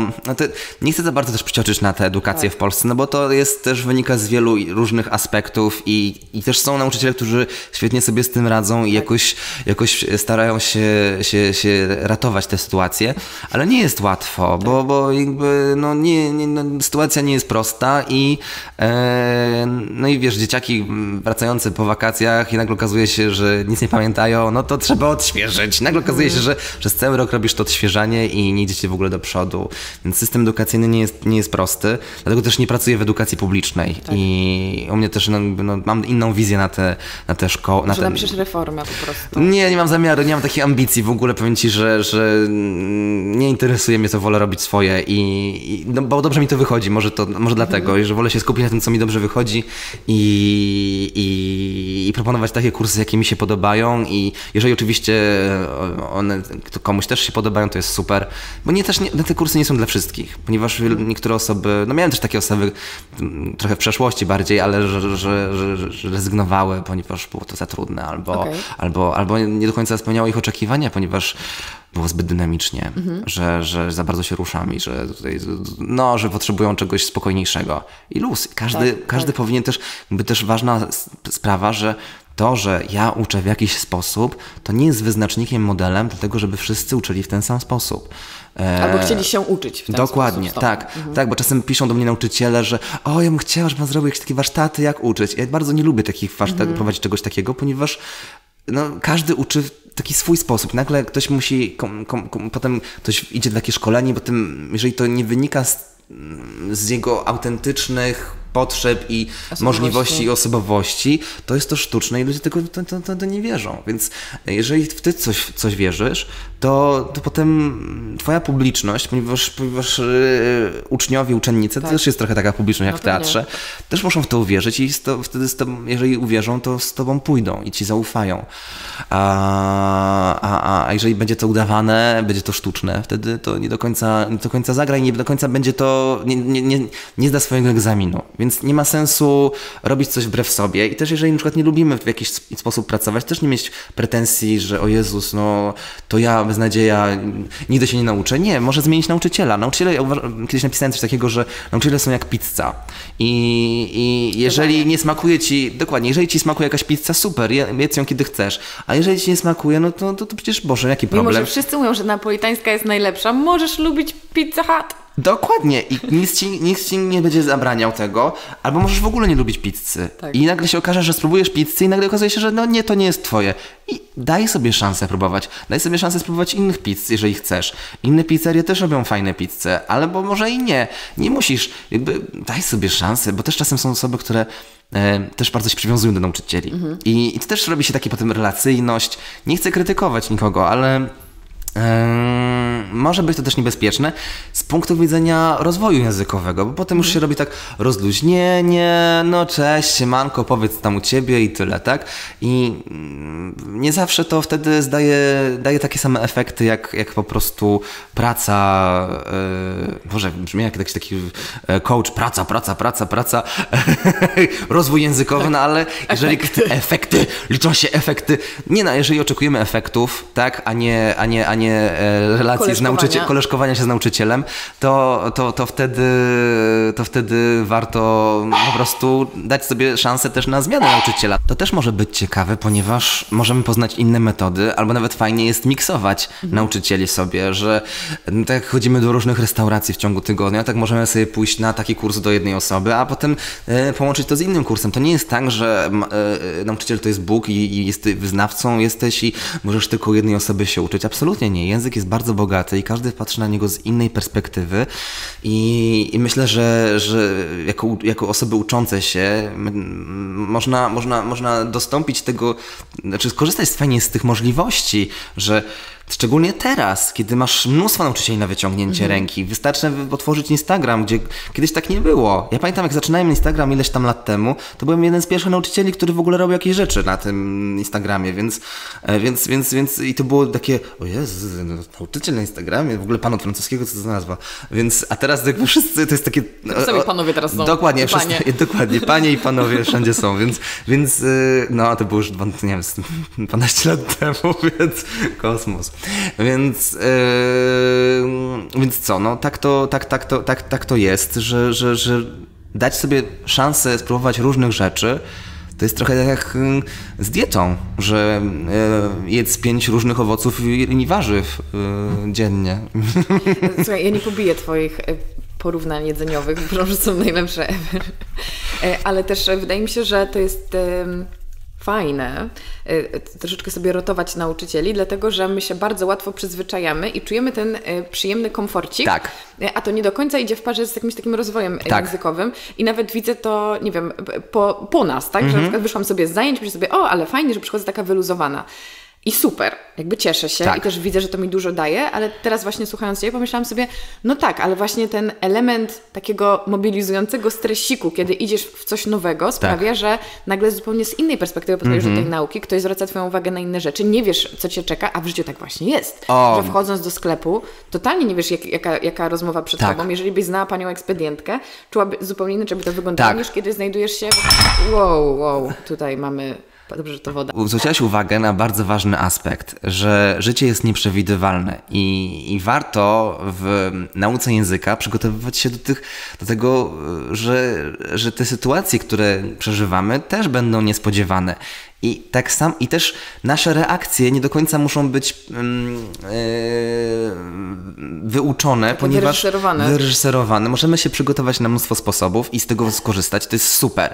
nie chcę za bardzo też przyciączyć na tę edukację w Polsce, no bo to jest też wynika z wielu różnych aspektów i też są nauczyciele, którzy świetnie sobie z tym radzą i jakoś starają się ratować tę sytuację, ale nie jest łatwo, bo jakby no sytuacja nie jest prosta no i wiesz, dzieciaki wracające po wakacjach i nagle okazuje się, że nic nie pamiętają, no to trzeba odświeżyć. Nagle okazuje się, że przez cały rok robisz to odświeżanie i nie idziecie w ogóle do przodu. Więc system edukacyjny nie jest prosty, dlatego też nie pracuję w edukacji publicznej. I u mnie też mam inną wizję na te szkoły. Że napiszesz reformę po prostu. Nie, nie mam zamiaru, nie mam takich ambicji w ogóle, powiem Ci, że nie interesuje mnie to, wolę robić swoje no, bo dobrze mi to wychodzi, może dlatego, że wolę się skupić na tym, co mi dobrze wychodzi i proponować takie kursy, jakie mi się podobają i jeżeli oczywiście one komuś też się podobają, to jest super, bo te kursy nie są dla wszystkich. wszystkich, ponieważ niektóre osoby, no miałem też takie osoby trochę w przeszłości bardziej, ale że rezygnowały, ponieważ było to za trudne, albo nie do końca spełniało ich oczekiwania, ponieważ było zbyt dynamicznie, że za bardzo się ruszami, że tutaj, no, że potrzebują czegoś spokojniejszego. I luz. Każdy powinien też, jakby też ważna sprawa, że to, że ja uczę w jakiś sposób, to nie jest wyznacznikiem, modelem do tego, żeby wszyscy uczyli w ten sam sposób. Albo chcieli się uczyć w ten dokładnie, sposób. Dokładnie, tak. Tak, bo czasem piszą do mnie nauczyciele, że o, ja bym chciała, żeby pan zrobił jakieś takie warsztaty, jak uczyć. Ja bardzo nie lubię takich warsztatów, prowadzić czegoś takiego, ponieważ no, każdy uczy w taki swój sposób. Nagle ktoś musi, potem ktoś idzie na takie szkolenie, bo tym, jeżeli to nie wynika z jego autentycznych potrzeb i możliwości i osobowości, to jest to sztuczne i ludzie tego to nie wierzą. Więc jeżeli w ty coś wierzysz, to potem twoja publiczność, ponieważ uczniowie, uczennice, to też jest trochę taka publiczność jak w teatrze, też muszą w to uwierzyć i wtedy jeżeli uwierzą, to z tobą pójdą i ci zaufają. A jeżeli będzie to udawane, będzie to sztuczne, wtedy to nie do końca zagra i nie do końca będzie to, nie zda swojego egzaminu. Więc nie ma sensu robić coś wbrew sobie i też jeżeli na przykład nie lubimy w jakiś sposób pracować, też nie mieć pretensji, że o Jezus, no to ja bez nadzieja nigdy się nie nauczę. Nie, może zmienić nauczyciela. Nauczyciele, ja kiedyś napisałem coś takiego, że nauczyciele są jak pizza i jeżeli nie smakuje ci, dokładnie, jeżeli ci smakuje jakaś pizza, super, jedz ją kiedy chcesz, a jeżeli ci nie smakuje, no to przecież Boże, jaki problem. Mimo, że wszyscy mówią, że napolitańska jest najlepsza, możesz lubić Pizza Hut. Dokładnie i nikt ci nie będzie zabraniał tego, albo możesz w ogóle nie lubić pizzy i nagle się okaże, że spróbujesz pizzy i nagle okazuje się, że no nie, to nie jest twoje i daj sobie szansę próbować, daj sobie szansę spróbować innych pizz, jeżeli chcesz. Inne pizzerie też robią fajne pizze, albo może i nie musisz, jakby daj sobie szansę, bo też czasem są osoby, które też bardzo się przywiązują do nauczycieli i to też robi się taki potem relacyjność, nie chcę krytykować nikogo, ale może być to też niebezpieczne z punktu widzenia rozwoju językowego, bo potem już się robi tak rozluźnienie, no cześć, siemanko, powiedz tam u ciebie i tyle, tak? I nie zawsze to wtedy daje takie same efekty, jak po prostu praca, Boże, brzmi jak jakiś taki coach, praca, rozwój językowy, no ale jeżeli efekty, liczą się efekty, jeżeli oczekujemy efektów, tak, a nie relacji z nauczycielem, koleżkowania się z nauczycielem, to wtedy warto po prostu dać sobie szansę też na zmianę nauczyciela. To też może być ciekawe, ponieważ możemy poznać inne metody, albo nawet fajnie jest miksować nauczycieli sobie, że tak jak chodzimy do różnych restauracji w ciągu tygodnia, tak możemy sobie pójść na taki kurs do jednej osoby, a potem połączyć to z innym kursem. To nie jest tak, że nauczyciel to jest Bóg i jest wyznawcą jesteś i możesz tylko jednej osoby się uczyć. Absolutnie nie. Język jest bardzo bogaty i każdy patrzy na niego z innej perspektywy i myślę, że jako osoby uczące się można dostąpić tego, znaczy skorzystać fajnie z tych możliwości, że szczególnie teraz, kiedy masz mnóstwo nauczycieli na wyciągnięcie ręki, wystarczy otworzyć Instagram, gdzie kiedyś tak nie było. Ja pamiętam, jak zaczynałem Instagram ileś tam lat temu, to byłem jeden z pierwszych nauczycieli, który w ogóle robił jakieś rzeczy na tym Instagramie, więc i to było takie, o Jezu, nauczyciel na Instagramie, w ogóle pan od francuskiego, co to za nazwa. Więc, a teraz jakby wszyscy, to jest takie... Sami panowie teraz są. Dokładnie, dokładnie, panie i panowie wszędzie są, więc no to było już, nie wiem, 12 lat temu, więc kosmos. Więc co, no tak to jest, że dać sobie szansę spróbować różnych rzeczy, to jest trochę tak jak z dietą, że jedz 5 różnych owoców i warzyw dziennie. Słuchaj, ja nie pobiję twoich porównań jedzeniowych, bo że są najlepsze ever. Ale też wydaje mi się, że to jest... fajne troszeczkę sobie rotować nauczycieli, dlatego że my się bardzo łatwo przyzwyczajamy i czujemy ten przyjemny komforcik, a to nie do końca idzie w parze z jakimś takim rozwojem językowym i nawet widzę to, nie wiem, po nas, że na przykład wyszłam sobie z zajęć, myślę sobie, o, ale fajnie, że przychodzę taka wyluzowana. I super, jakby cieszę się tak. I też widzę, że to mi dużo daje, ale teraz właśnie słuchając Ciebie pomyślałam sobie, no tak, ale właśnie ten element takiego mobilizującego stresiku, kiedy idziesz w coś nowego, sprawia, tak. że nagle zupełnie z innej perspektywy podchodzisz do tej nauki, ktoś zwraca Twoją uwagę na inne rzeczy, nie wiesz, co Cię czeka, a w życiu tak właśnie jest, że wchodząc do sklepu, totalnie nie wiesz, jaka rozmowa przed Tobą, jeżeli byś znała Panią ekspedientkę, czułaby zupełnie inaczej by to wyglądało, niż kiedy znajdujesz się... Wow, tutaj mamy... Dobrze, że to woda. Zwróciłaś uwagę na bardzo ważny aspekt, że życie jest nieprzewidywalne i warto w nauce języka przygotowywać się do tego, że te sytuacje, które przeżywamy, też będą niespodziewane. I tak samo, i też nasze reakcje nie do końca muszą być wyuczone, ponieważ wyreżyserowane. Możemy się przygotować na mnóstwo sposobów i z tego skorzystać, to jest super.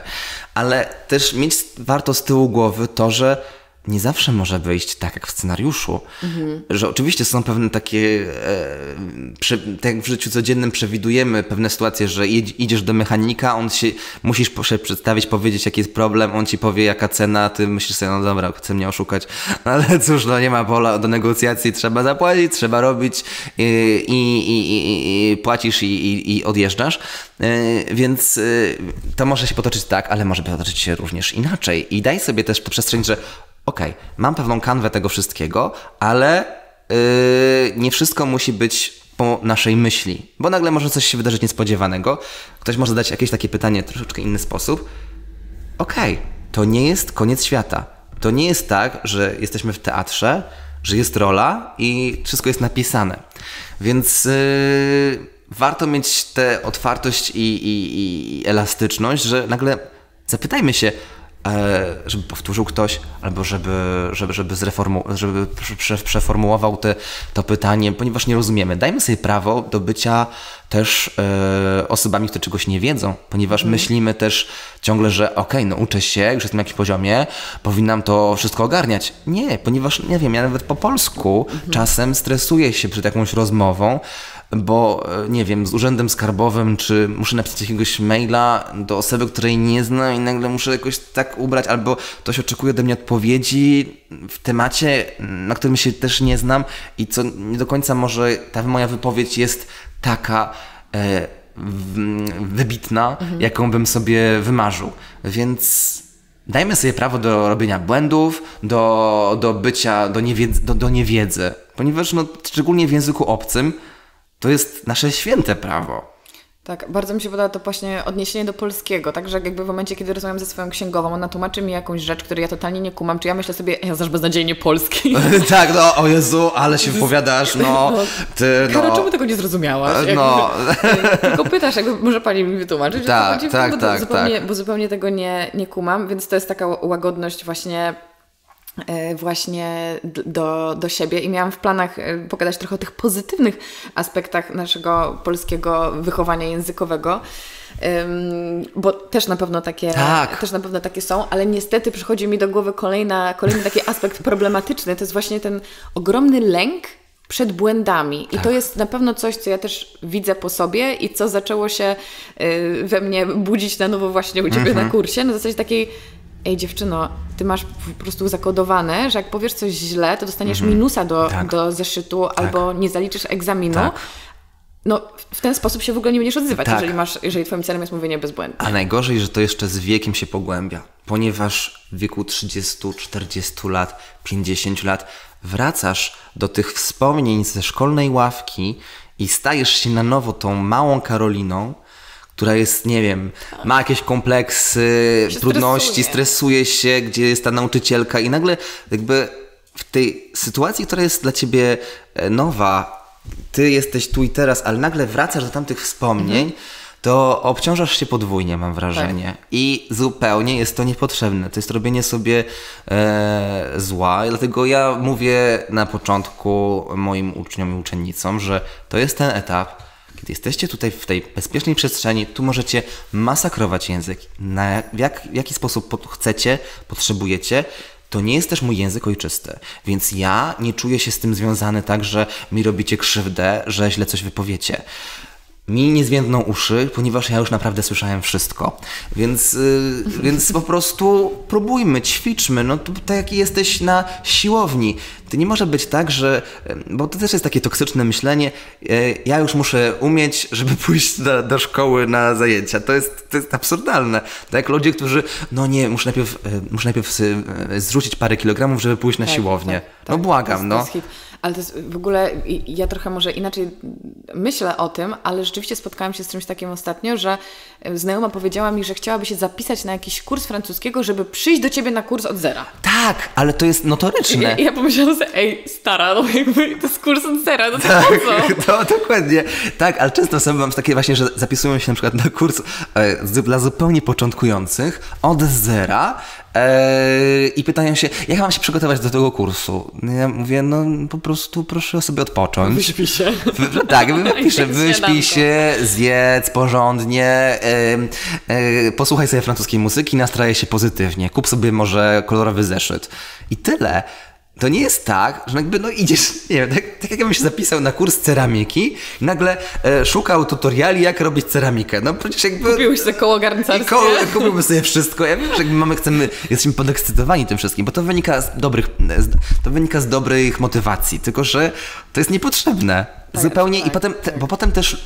Ale też mieć warto z tyłu głowy to, że nie zawsze może wyjść tak, jak w scenariuszu. Że oczywiście są pewne takie, tak jak w życiu codziennym przewidujemy pewne sytuacje, że idziesz do mechanika, musisz się przedstawić, powiedzieć, jaki jest problem, on ci powie, jaka cena, ty myślisz sobie, no dobra, chce mnie oszukać. No, ale cóż, no nie ma pola do negocjacji, trzeba zapłacić, trzeba robić i płacisz i odjeżdżasz. Więc to może się potoczyć tak, ale może potoczyć się również inaczej. I daj sobie też tę przestrzeń, że okej, mam pewną kanwę tego wszystkiego, ale nie wszystko musi być po naszej myśli, bo nagle może coś się wydarzyć niespodziewanego, ktoś może zadać jakieś takie pytanie w troszeczkę inny sposób. Okej, to nie jest koniec świata. To nie jest tak, że jesteśmy w teatrze, że jest rola i wszystko jest napisane. Więc warto mieć tę otwartość i elastyczność, że nagle zapytajmy się, żeby powtórzył ktoś, albo żeby przeformułował to pytanie, ponieważ nie rozumiemy. Dajmy sobie prawo do bycia też osobami, które czegoś nie wiedzą, ponieważ myślimy też ciągle, że okej, no uczę się, już jestem na jakimś poziomie, powinnam to wszystko ogarniać. Nie, ponieważ nie wiem, ja nawet po polsku czasem stresuję się przed jakąś rozmową, bo nie wiem, z urzędem skarbowym, czy muszę napisać jakiegoś maila do osoby, której nie znam i nagle muszę jakoś tak ubrać, albo ktoś oczekuje ode mnie odpowiedzi w temacie, na którym się też nie znam i co nie do końca może ta moja wypowiedź jest taka wybitna, jaką bym sobie wymarzył. Więc dajmy sobie prawo do robienia błędów, do niewiedzy, ponieważ no, szczególnie w języku obcym to jest nasze święte prawo. Tak, bardzo mi się podoba to właśnie odniesienie do polskiego, także jakby w momencie, kiedy rozmawiam ze swoją księgową, ona tłumaczy mi jakąś rzecz, której ja totalnie nie kumam, czy ja myślę sobie, ja znasz beznadziejnie polski. Tak, no o Jezu, ale się wypowiadasz, no. Karo, czemu tego nie zrozumiałaś? Tylko pytasz, jakby może Pani mi wytłumaczyć, bo zupełnie tego nie kumam, więc to jest taka łagodność właśnie do siebie i miałam w planach pogadać trochę o tych pozytywnych aspektach naszego polskiego wychowania językowego, bo też na pewno takie są, ale niestety przychodzi mi do głowy kolejny taki aspekt problematyczny, to jest właśnie ten ogromny lęk przed błędami. I to jest na pewno coś, co ja też widzę po sobie i co zaczęło się we mnie budzić na nowo właśnie u Ciebie na kursie, na zasadzie takiej: ej dziewczyno, ty masz po prostu zakodowane, że jak powiesz coś źle, to dostaniesz minusa do zeszytu albo nie zaliczysz egzaminu. No, w ten sposób się w ogóle nie będziesz odzywać, jeżeli twoim celem jest mówienie bezbłędne. A najgorzej, że to jeszcze z wiekiem się pogłębia, ponieważ w wieku 30, 40 lat, 50 lat wracasz do tych wspomnień ze szkolnej ławki i stajesz się na nowo tą małą Karoliną, która jest, nie wiem, ma jakieś kompleksy, trudności, stresuje się, gdzie jest ta nauczycielka i nagle jakby w tej sytuacji, która jest dla Ciebie nowa, Ty jesteś tu i teraz, ale nagle wracasz do tamtych wspomnień, to obciążasz się podwójnie, mam wrażenie. I zupełnie jest to niepotrzebne. To jest robienie sobie zła. I dlatego ja mówię na początku moim uczniom i uczennicom, że to jest ten etap, kiedy jesteście tutaj w tej bezpiecznej przestrzeni, tu możecie masakrować język. W jaki sposób chcecie, potrzebujecie. To nie jest też mój język ojczysty, więc ja nie czuję się z tym związany tak, że mi robicie krzywdę, że źle coś wypowiecie. Mi nie zwiędną uszy, ponieważ ja już naprawdę słyszałem wszystko. Więc, więc po prostu próbujmy, ćwiczmy. No, tak jak jesteś na siłowni. To nie może być tak, że... Bo to też jest takie toksyczne myślenie. Ja już muszę umieć, żeby pójść do szkoły na zajęcia. To jest absurdalne. Tak, ludzie, którzy... No nie, muszę najpierw zrzucić parę kilogramów, żeby pójść na siłownię. No błagam, no. Ale to jest w ogóle, ja trochę może inaczej myślę o tym, ale rzeczywiście spotkałam się z czymś takim ostatnio, że znajoma powiedziała mi, że chciałaby się zapisać na jakiś kurs francuskiego, żeby przyjść do ciebie na kurs od zera. Tak, ale to jest notoryczne. Ja pomyślałam sobie, ej stara, no jakby to jest kurs od zera, no to tak, co? No, dokładnie. Tak, ale często osoby mam takie właśnie, że zapisują się na przykład na kurs dla zupełnie początkujących od zera, i pytają się, jak mam się przygotować do tego kursu? Ja mówię, no po prostu proszę sobie odpocząć. Wyśpij się. Tak, wyśpij się, zjedz porządnie, posłuchaj sobie francuskiej muzyki, nastraj się pozytywnie, kup sobie może kolorowy zeszyt. I tyle. To nie jest tak, że jakby no idziesz, nie wiem, tak jakbym się zapisał na kurs ceramiki i nagle szukał tutoriali, jak robić ceramikę. No przecież jakby... Kupiłeś sobie koło garncarskie. Kupiłbym sobie wszystko. Ja wiem, że jakby jesteśmy podekscytowani tym wszystkim, bo to wynika z dobrych motywacji, tylko że to jest niepotrzebne. Zupełnie tak, i potem, bo potem też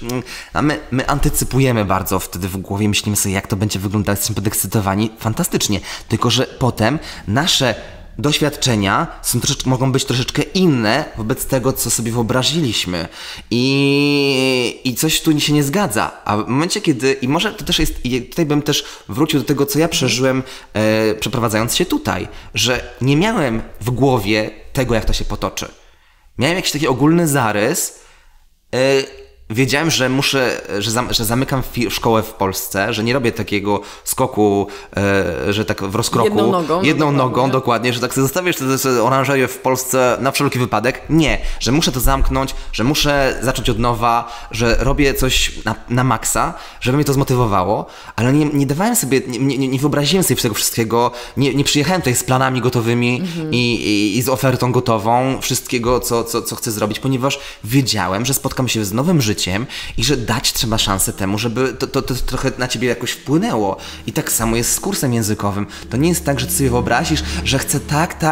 my antycypujemy bardzo wtedy w głowie, myślimy sobie, jak to będzie wyglądać, jesteśmy podekscytowani, fantastycznie, tylko że potem nasze doświadczenia są mogą być troszeczkę inne wobec tego, co sobie wyobraziliśmy. I coś tu się nie zgadza. A w momencie, kiedy... I może to też jest... Tutaj bym też wrócił do tego, co ja przeżyłem, przeprowadzając się tutaj, że nie miałem w głowie tego, jak to się potoczy. Miałem jakiś taki ogólny zarys. Wiedziałem, że muszę, że zamykam szkołę w Polsce, że nie robię takiego skoku, że tak w rozkroku. Jedną nogą, dokładnie, że tak sobie zostawiasz te oranżerię w Polsce na wszelki wypadek. Nie, że muszę to zamknąć, że muszę zacząć od nowa, że robię coś na maksa, żeby mnie to zmotywowało, ale nie dawałem sobie, nie wyobraziłem sobie tego wszystkiego, nie przyjechałem tutaj z planami gotowymi i z ofertą gotową wszystkiego, co chcę zrobić, ponieważ wiedziałem, że spotkam się z nowym życiem, i że dać trzeba szansę temu, żeby to trochę na ciebie jakoś wpłynęło. I tak samo jest z kursem językowym. To nie jest tak, że ty sobie wyobrazisz, że chcę tak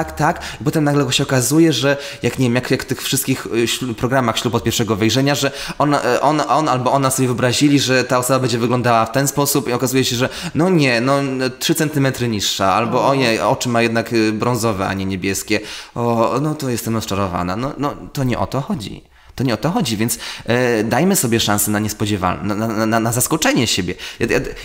i potem nagle się okazuje, że jak nie wiem, jak w tych wszystkich programach ślub od pierwszego wejrzenia, że on albo ona sobie wyobrazili, że ta osoba będzie wyglądała w ten sposób i okazuje się, że no nie, no 3 centymetry niższa, albo ojej, oczy ma jednak brązowe, a nie niebieskie. O, no to jestem rozczarowana. No to nie o to chodzi. To nie o to chodzi, więc dajmy sobie szansę na niespodziewalne, na zaskoczenie siebie.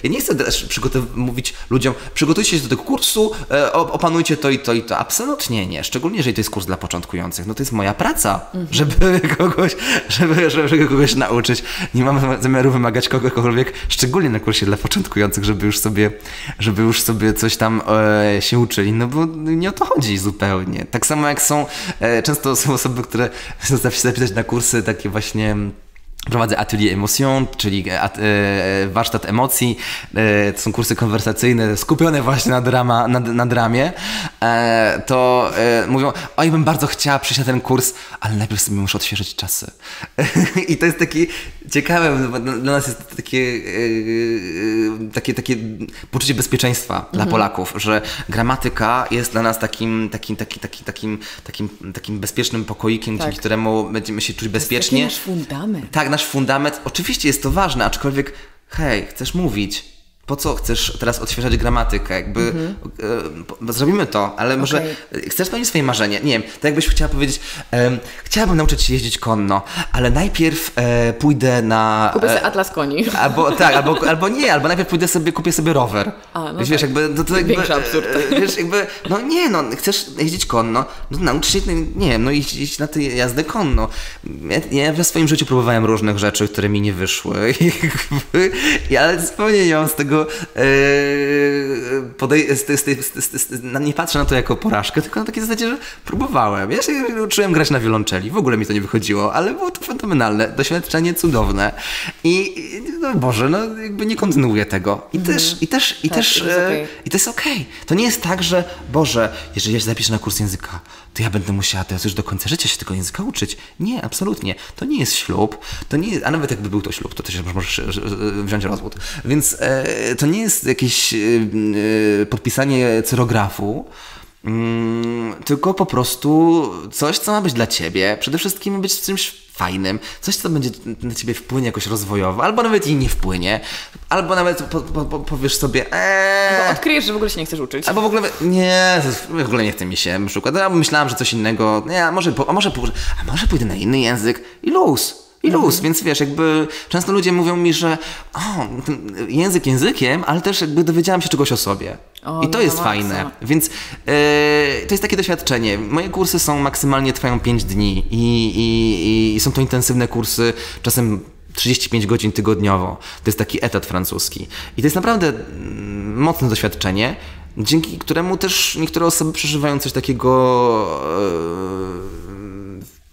Ja nie chcę też mówić ludziom, przygotujcie się do tego kursu, opanujcie to i to i to. Absolutnie nie. Szczególnie, jeżeli to jest kurs dla początkujących. No to jest moja praca, żeby kogoś nauczyć. Nie mam zamiaru wymagać kogokolwiek, szczególnie na kursie dla początkujących, żeby już sobie coś tam się uczyli. No bo nie o to chodzi zupełnie. Tak samo jak często są osoby, które chcą zapisać na kursy takie właśnie, prowadzę Atelier Emotion, czyli warsztat emocji. To są kursy konwersacyjne skupione właśnie na dramie. To mówią, oj, bym bardzo chciała przyjść na ten kurs, ale najpierw sobie muszę odświeżyć czasy. I to jest taki ciekawe, dla nas jest takie poczucie bezpieczeństwa dla Polaków, że gramatyka jest dla nas takim bezpiecznym pokoikiem, dzięki któremu będziemy się czuć bezpiecznie. To jest taki nasz fundament. Tak, nasz fundament. Oczywiście jest to ważne, aczkolwiek hej, chcesz mówić. Po co chcesz teraz odświeżać gramatykę? Jakby zrobimy to, ale może chcesz spełnić swoje marzenie? Nie wiem, tak jakbyś chciała powiedzieć, chciałabym nauczyć się jeździć konno, ale najpierw pójdę na... Kupię sobie atlas koni. Albo najpierw kupię sobie rower. Wiesz, jakby... To jakby większy absurd. Wiesz, jakby, no nie, no, chcesz jeździć konno, no naucz się, nie wiem, no jeździć na tej jazdę konno. Ja w swoim życiu próbowałem różnych rzeczy, które mi nie wyszły, ale zupełnie nie mam z tego nie patrzę na to jako porażkę, tylko na takiej zasadzie, że próbowałem. Ja się uczyłem grać na wiolonczeli, w ogóle mi to nie wychodziło, ale było to fenomenalne, doświadczenie cudowne. I no Boże, no jakby nie kontynuuję tego. I to jest okej. To nie jest tak, że Boże, jeżeli ja się zapiszę na kurs języka, to ja będę musiała teraz już do końca życia się tego języka uczyć. Nie, absolutnie. To nie jest ślub, to nie jest, a nawet jakby był to ślub, to też możesz wziąć rozwód. Więc to nie jest jakieś podpisanie cyrografu, tylko po prostu coś, co ma być dla ciebie. Przede wszystkim być czymś fajnym, coś, co będzie na ciebie wpłynie jakoś rozwojowo, albo nawet i nie wpłynie, albo nawet powiesz sobie albo odkryjesz, że w ogóle się nie chcesz uczyć. Albo w ogóle, nie, w ogóle nie chce mi się, na przykład, albo myślałam, że coś innego, nie, a może pójdę na inny język i luz. Więc wiesz, jakby często ludzie mówią mi, że ten język językiem, ale też jakby dowiedziałam się czegoś o sobie. I to jest fajne. Więc to jest takie doświadczenie. Moje kursy są maksymalnie trwają 5 dni i są to intensywne kursy, czasem 35 godzin tygodniowo. To jest taki etat francuski. I to jest naprawdę mocne doświadczenie, dzięki któremu też niektóre osoby przeżywają coś takiego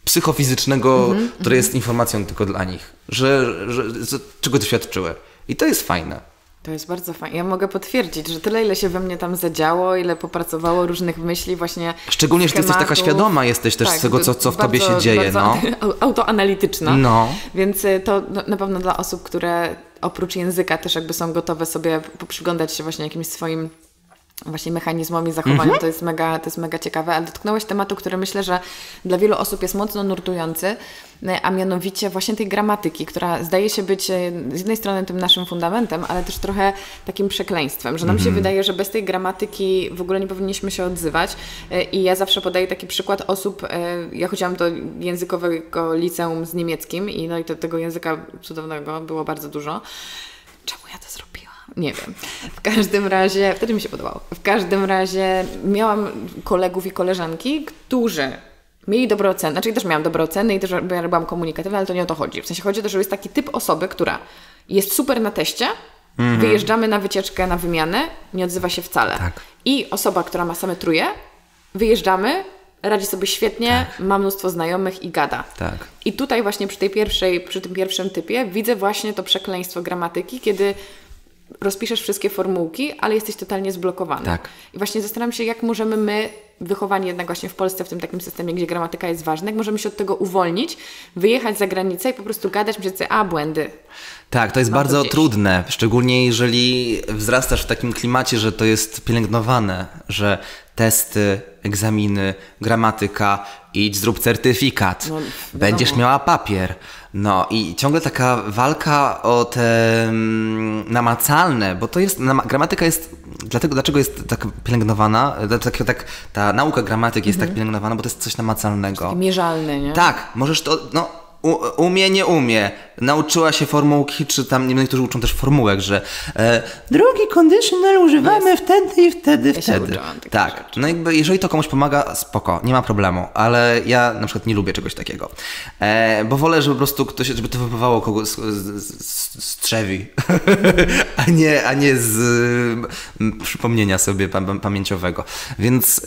psychofizycznego, które jest informacją tylko dla nich, że czego doświadczyły. I to jest fajne. To jest bardzo fajne. Ja mogę potwierdzić, że tyle, ile się we mnie tam zadziało, ile popracowało różnych myśli właśnie. Szczególnie, schematów. Że ty jesteś taka świadoma, jesteś też tak, z tego, co w tobie się dzieje. No. Autoanalityczna. No. Więc to na pewno dla osób, które oprócz języka też jakby są gotowe sobie poprzyglądać się właśnie jakimś swoim właśnie mechanizmom i zachowaniu, to jest mega ciekawe, ale dotknąłeś tematu, który myślę, że dla wielu osób jest mocno nurtujący, a mianowicie właśnie tej gramatyki, która zdaje się być z jednej strony tym naszym fundamentem, ale też trochę takim przekleństwem, że nam się wydaje, że bez tej gramatyki w ogóle nie powinniśmy się odzywać. I ja zawsze podaję taki przykład osób, ja chodziłam do językowego liceum z niemieckim i no i tego języka cudownego było bardzo dużo. Czemu ja to zrobiłam? Nie wiem. W każdym razie, wtedy mi się podobało. W każdym razie miałam kolegów i koleżanki, którzy mieli dobre oceny. Znaczy też miałam dobre oceny i też ja byłam komunikatywna, ale to nie o to chodzi. W sensie chodzi o to, że jest taki typ osoby, która jest super na teście, wyjeżdżamy na wycieczkę, na wymianę, nie odzywa się wcale. Tak. I osoba, która ma same truje, wyjeżdżamy, radzi sobie świetnie, tak. Ma mnóstwo znajomych i gada. Tak. I tutaj właśnie przy tym pierwszym typie widzę właśnie to przekleństwo gramatyki, kiedy rozpiszesz wszystkie formułki, ale jesteś totalnie zblokowany. Tak. I właśnie zastanawiam się, jak możemy my, wychowani jednak właśnie w Polsce, w tym takim systemie, gdzie gramatyka jest ważna, jak możemy się od tego uwolnić, wyjechać za granicę i po prostu gadać, myśleć sobie, błędy. Tak, to jest bardzo trudne, szczególnie jeżeli wzrastasz w takim klimacie, że to jest pielęgnowane, że testy, egzaminy, gramatyka, idź zrób certyfikat, będziesz miała papier. No i ciągle taka walka o te namacalne, bo to jest, gramatyka jest, dlaczego jest tak pielęgnowana, ta nauka gramatyki jest tak pielęgnowana, bo to jest coś namacalnego. Mierzalne, nie? Tak, możesz to, umie, nie umie. Nauczyła się formułki, czy tam niektórzy uczą też formułek, że drugi conditional używamy wtedy i wtedy. Tak. No jakby, jeżeli to komuś pomaga, spoko, nie ma problemu, ale ja na przykład nie lubię czegoś takiego. Bo wolę, żeby po prostu ktoś, żeby to wypływało kogoś z trzewi, a nie z przypomnienia sobie pamięciowego. Więc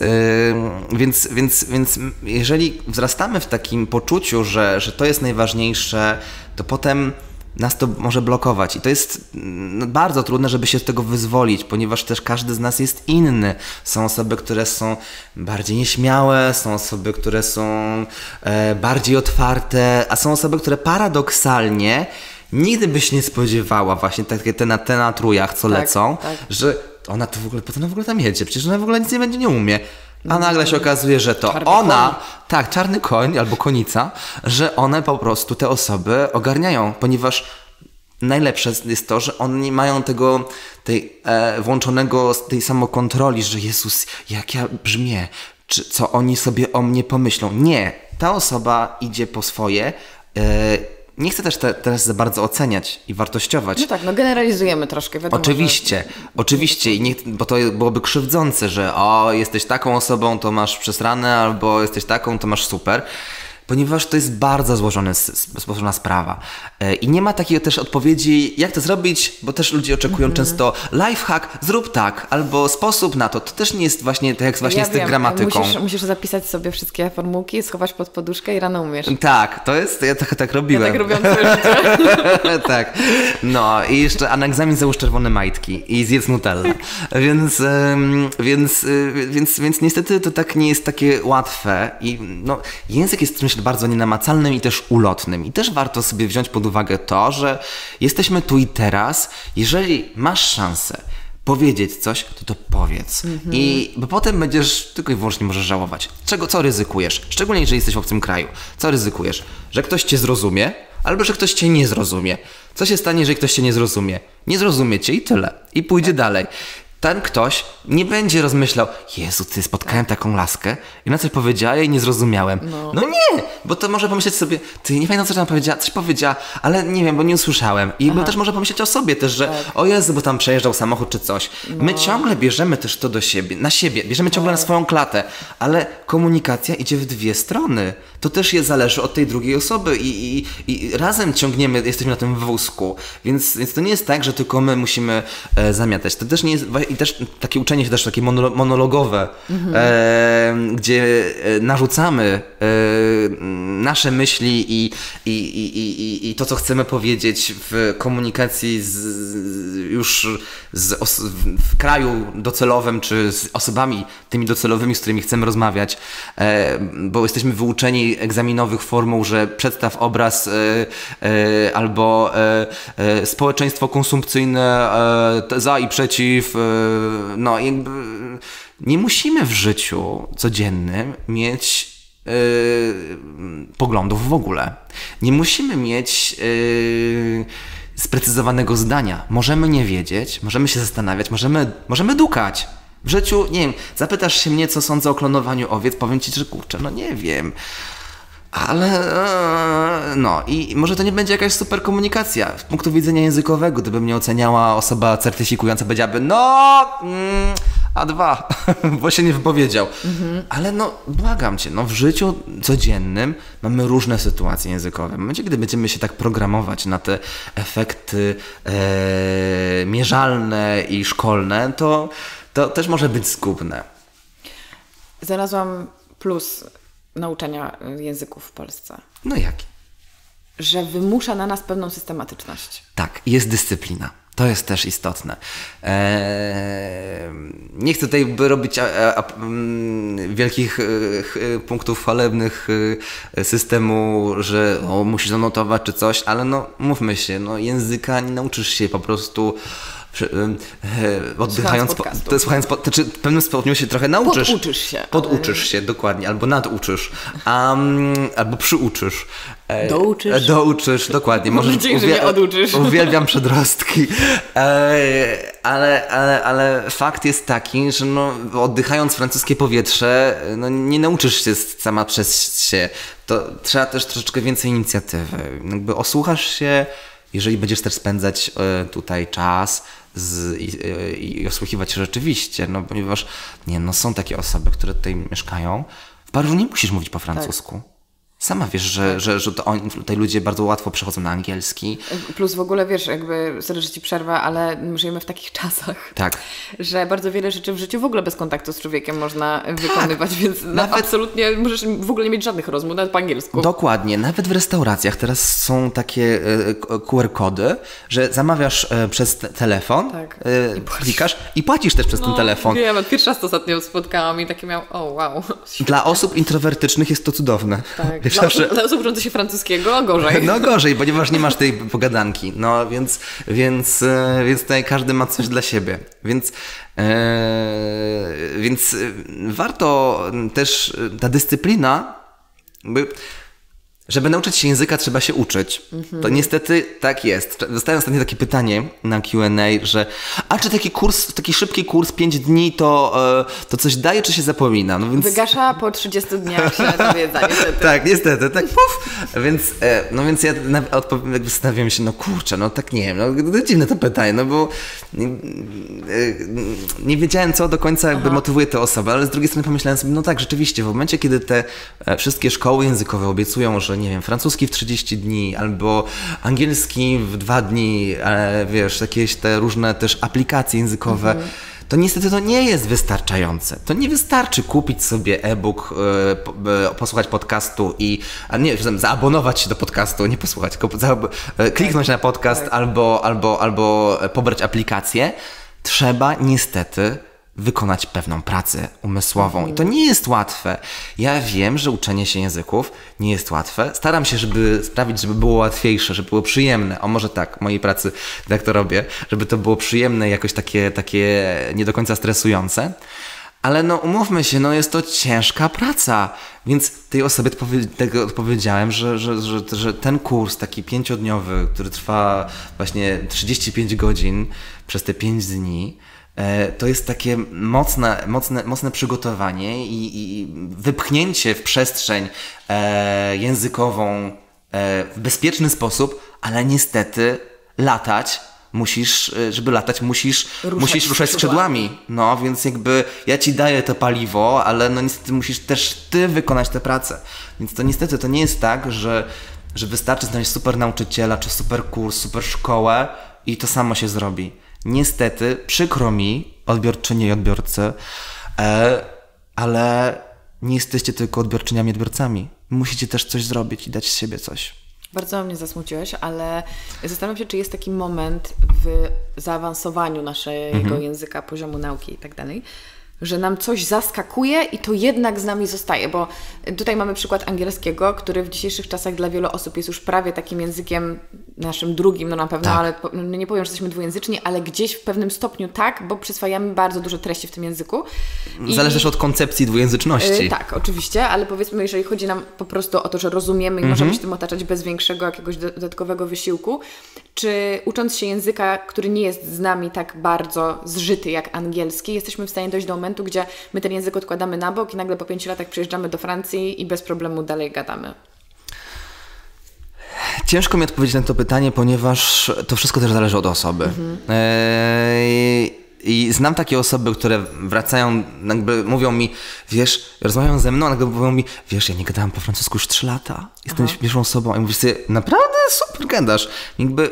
jeżeli wzrastamy w takim poczuciu, że to jest najważniejsze, to potem nas to może blokować. I to jest bardzo trudne, żeby się z tego wyzwolić, ponieważ też każdy z nas jest inny. Są osoby, które są bardziej nieśmiałe, są osoby, które są bardziej otwarte, a są osoby, które paradoksalnie nigdy byś nie spodziewała właśnie takie te na trójach, co lecą, że ona to w ogóle, po co ona w ogóle tam jedzie? Przecież ona w ogóle nic nie będzie, nie umie. A nagle się okazuje, że to czarny koń albo konica, że one po prostu te osoby ogarniają, ponieważ najlepsze jest to, że oni mają tej samokontroli, że Jezus, jak ja brzmię, czy co oni sobie o mnie pomyślą. Nie, ta osoba idzie po swoje. Nie chcę też teraz za bardzo oceniać i wartościować. No tak, generalizujemy troszkę, wiadomo. Oczywiście, bo to byłoby krzywdzące, że jesteś taką osobą, to masz przesrane, albo jesteś taką, to masz super. ponieważ to jest bardzo złożona sprawa. I nie ma takiej też odpowiedzi, jak to zrobić, bo też ludzie oczekują często lifehack, zrób tak, albo sposób na to. To też nie jest właśnie tak jak właśnie z tym gramatyką. Musisz zapisać sobie wszystkie formułki, schować pod poduszkę i rano umiesz. Tak, to jest, ja tak robiłem. Ja tak robiłam całe życie. Tak. No i jeszcze, a na egzamin załóż czerwone majtki i zjedz nutellę. Więc niestety to tak nie jest takie łatwe. I no, język jest, myślę, bardzo nienamacalnym i też ulotnym. I też warto sobie wziąć pod uwagę to, że jesteśmy tu i teraz. Jeżeli masz szansę powiedzieć coś, to powiedz. I bo potem będziesz tylko i wyłącznie możesz żałować. Co ryzykujesz? Szczególnie jeżeli jesteś w obcym kraju. Co ryzykujesz? Że ktoś cię zrozumie, albo że ktoś cię nie zrozumie. Co się stanie, jeżeli ktoś cię nie zrozumie? Nie zrozumie cię i tyle. I pójdzie dalej. Ten ktoś nie będzie rozmyślał, Jezu, ty, spotkałem taką laskę i ona coś powiedziała, ja jej nie zrozumiałem. No nie, bo to może pomyśleć sobie, ty, nie pamiętam, co ona powiedziała, coś powiedziała, ale nie wiem, bo nie usłyszałem. I bo też może pomyśleć o sobie też, że o Jezu, bo tam przejeżdżał samochód czy coś. My ciągle bierzemy też to do siebie, na siebie, bierzemy ciągle na swoją klatę, ale komunikacja idzie w dwie strony. To też zależy od tej drugiej osoby i razem ciągniemy, jesteśmy na tym wózku. Więc to nie jest tak, że tylko my musimy zamiatać. To też nie jest... I też takie uczenie się też takie monologowe, gdzie narzucamy nasze myśli i to, co chcemy powiedzieć w komunikacji w kraju docelowym, czy z osobami tymi docelowymi, z którymi chcemy rozmawiać, bo jesteśmy wyuczeni egzaminowych formuł, że przedstaw obraz albo społeczeństwo konsumpcyjne za i przeciw. No jakby nie musimy w życiu codziennym mieć poglądów w ogóle. Nie musimy mieć sprecyzowanego zdania. Możemy nie wiedzieć, możemy się zastanawiać, możemy dukać. W życiu, nie wiem, zapytasz się mnie, co sądzę o klonowaniu owiec, powiem ci, że kurczę, no nie wiem. Ale no i może to nie będzie jakaś super komunikacja z punktu widzenia językowego, gdyby mnie oceniała osoba certyfikująca, powiedziałaby no A2, bo się nie wypowiedział. Ale no błagam cię, no w życiu codziennym mamy różne sytuacje językowe. W momencie, gdy będziemy się tak programować na te efekty mierzalne i szkolne, to też może być zgubne. Znalazłam plus nauczania języków w Polsce. No jaki? Że wymusza na nas pewną systematyczność. Tak, jest dyscyplina. To jest też istotne. Nie chcę tutaj robić wielkich punktów chwalebnych systemu, że musisz zanotować czy coś, ale no mówmy się, no języka nie nauczysz się po prostu oddychając, słuchając, w pewnym stopniu się trochę nauczysz. Poduczysz się, dokładnie, albo naduczysz, albo przyuczysz. Douczysz, dokładnie. Uwielbiam przedrostki. Ale fakt jest taki, że no, oddychając francuskie powietrze, no, nie nauczysz się sama przez się. To trzeba też troszeczkę więcej inicjatywy. Jakby osłuchasz się, jeżeli będziesz też spędzać tutaj czas i osłuchiwać się rzeczywiście, no ponieważ są takie osoby, które tutaj mieszkają. W Paryżu nie musisz mówić po francusku. Tak. Sama wiesz, że tutaj ludzie bardzo łatwo przechodzą na angielski. Plus w ogóle wiesz, jakby, sorry, że ci przerwa, ale żyjemy w takich czasach, że bardzo wiele rzeczy w życiu w ogóle bez kontaktu z człowiekiem można wykonywać, więc nawet absolutnie możesz w ogóle nie mieć żadnych rozmów, nawet po angielsku. Dokładnie. Nawet w restauracjach teraz są takie QR-kody, że zamawiasz przez telefon, klikasz i płacisz też przez ten telefon. Nie wiem, pierwszy raz to ostatnio spotkałam i takie miałam, wow. Dla osób introwertycznych jest to cudowne. Tak. Dla osób uczących się francuskiego gorzej. No gorzej, ponieważ nie masz tej pogadanki. No więc tutaj każdy ma coś dla siebie. Więc warto też ta dyscyplina, Żeby nauczyć się języka, trzeba się uczyć. To niestety tak jest. Dostałem ostatnio takie pytanie na Q&A, że a czy taki kurs, taki szybki kurs 5 dni to coś daje, czy się zapomina? No więc... Wygasza po 30 dniach się nawiedza, niestety. Tak, niestety, tak puf. Więc, no więc ja zastanawiam się, no kurczę, no tak nie wiem, no dziwne to pytanie, no bo nie wiedziałem, co do końca jakby motywuje tę osobę, ale z drugiej strony pomyślałem sobie, no tak, rzeczywiście, w momencie, kiedy te wszystkie szkoły językowe obiecują, że nie wiem, francuski w 30 dni, albo angielski w 2 dni, ale wiesz, jakieś te różne też aplikacje językowe, to niestety to nie jest wystarczające. To nie wystarczy kupić sobie e-book, posłuchać podcastu i, a nie, zaabonować się do podcastu, nie posłuchać, tylko kliknąć na podcast albo pobrać aplikację. Trzeba niestety wykonać pewną pracę umysłową. I to nie jest łatwe. Ja wiem, że uczenie się języków nie jest łatwe. Staram się, żeby sprawić, żeby było łatwiejsze, żeby było przyjemne. O, może tak, mojej pracy, jak to robię, żeby to było przyjemne, jakoś takie nie do końca stresujące. Ale no umówmy się, no jest to ciężka praca. Więc tej osobie odpowiedziałem, że ten kurs taki 5-dniowy, który trwa właśnie 35 godzin przez te 5 dni, to jest takie mocne przygotowanie i wypchnięcie w przestrzeń językową w bezpieczny sposób, ale niestety musisz ruszać skrzydłami. No więc jakby ja ci daję to paliwo, ale no niestety musisz też ty wykonać tę pracę. Więc to niestety to nie jest tak, że wystarczy znaleźć super nauczyciela, czy super kurs, super szkołę i to samo się zrobi. Niestety, przykro mi, odbiorczynie i odbiorcy, ale nie jesteście tylko odbiorczyniami i odbiorcami. Musicie też coś zrobić i dać z siebie coś. Bardzo mnie zasmuciłeś, ale zastanawiam się, czy jest taki moment w zaawansowaniu naszego języka, poziomu nauki i tak dalej, że nam coś zaskakuje i to jednak z nami zostaje, bo tutaj mamy przykład angielskiego, który w dzisiejszych czasach dla wielu osób jest już prawie takim językiem naszym drugim, no na pewno, ale nie powiem, że jesteśmy dwujęzyczni, ale gdzieś w pewnym stopniu tak, bo przyswajamy bardzo dużo treści w tym języku. Zależy też od koncepcji dwujęzyczności. Tak, oczywiście, ale powiedzmy, jeżeli chodzi nam po prostu o to, że rozumiemy i możemy się tym otaczać bez większego jakiegoś dodatkowego wysiłku, czy ucząc się języka, który nie jest z nami tak bardzo zżyty jak angielski, jesteśmy w stanie dojść do momentu, gdzie my ten język odkładamy na bok i nagle po 5 latach przyjeżdżamy do Francji i bez problemu dalej gadamy. Ciężko mi odpowiedzieć na to pytanie, ponieważ to wszystko też zależy od osoby. I znam takie osoby, które wracają, jakby mówią mi, wiesz, rozmawiają ze mną, jakby mówią mi, wiesz, ja nie gadałam po francusku już 3 lata, jestem śmieszną osobą. I mówisz sobie, naprawdę super gadasz.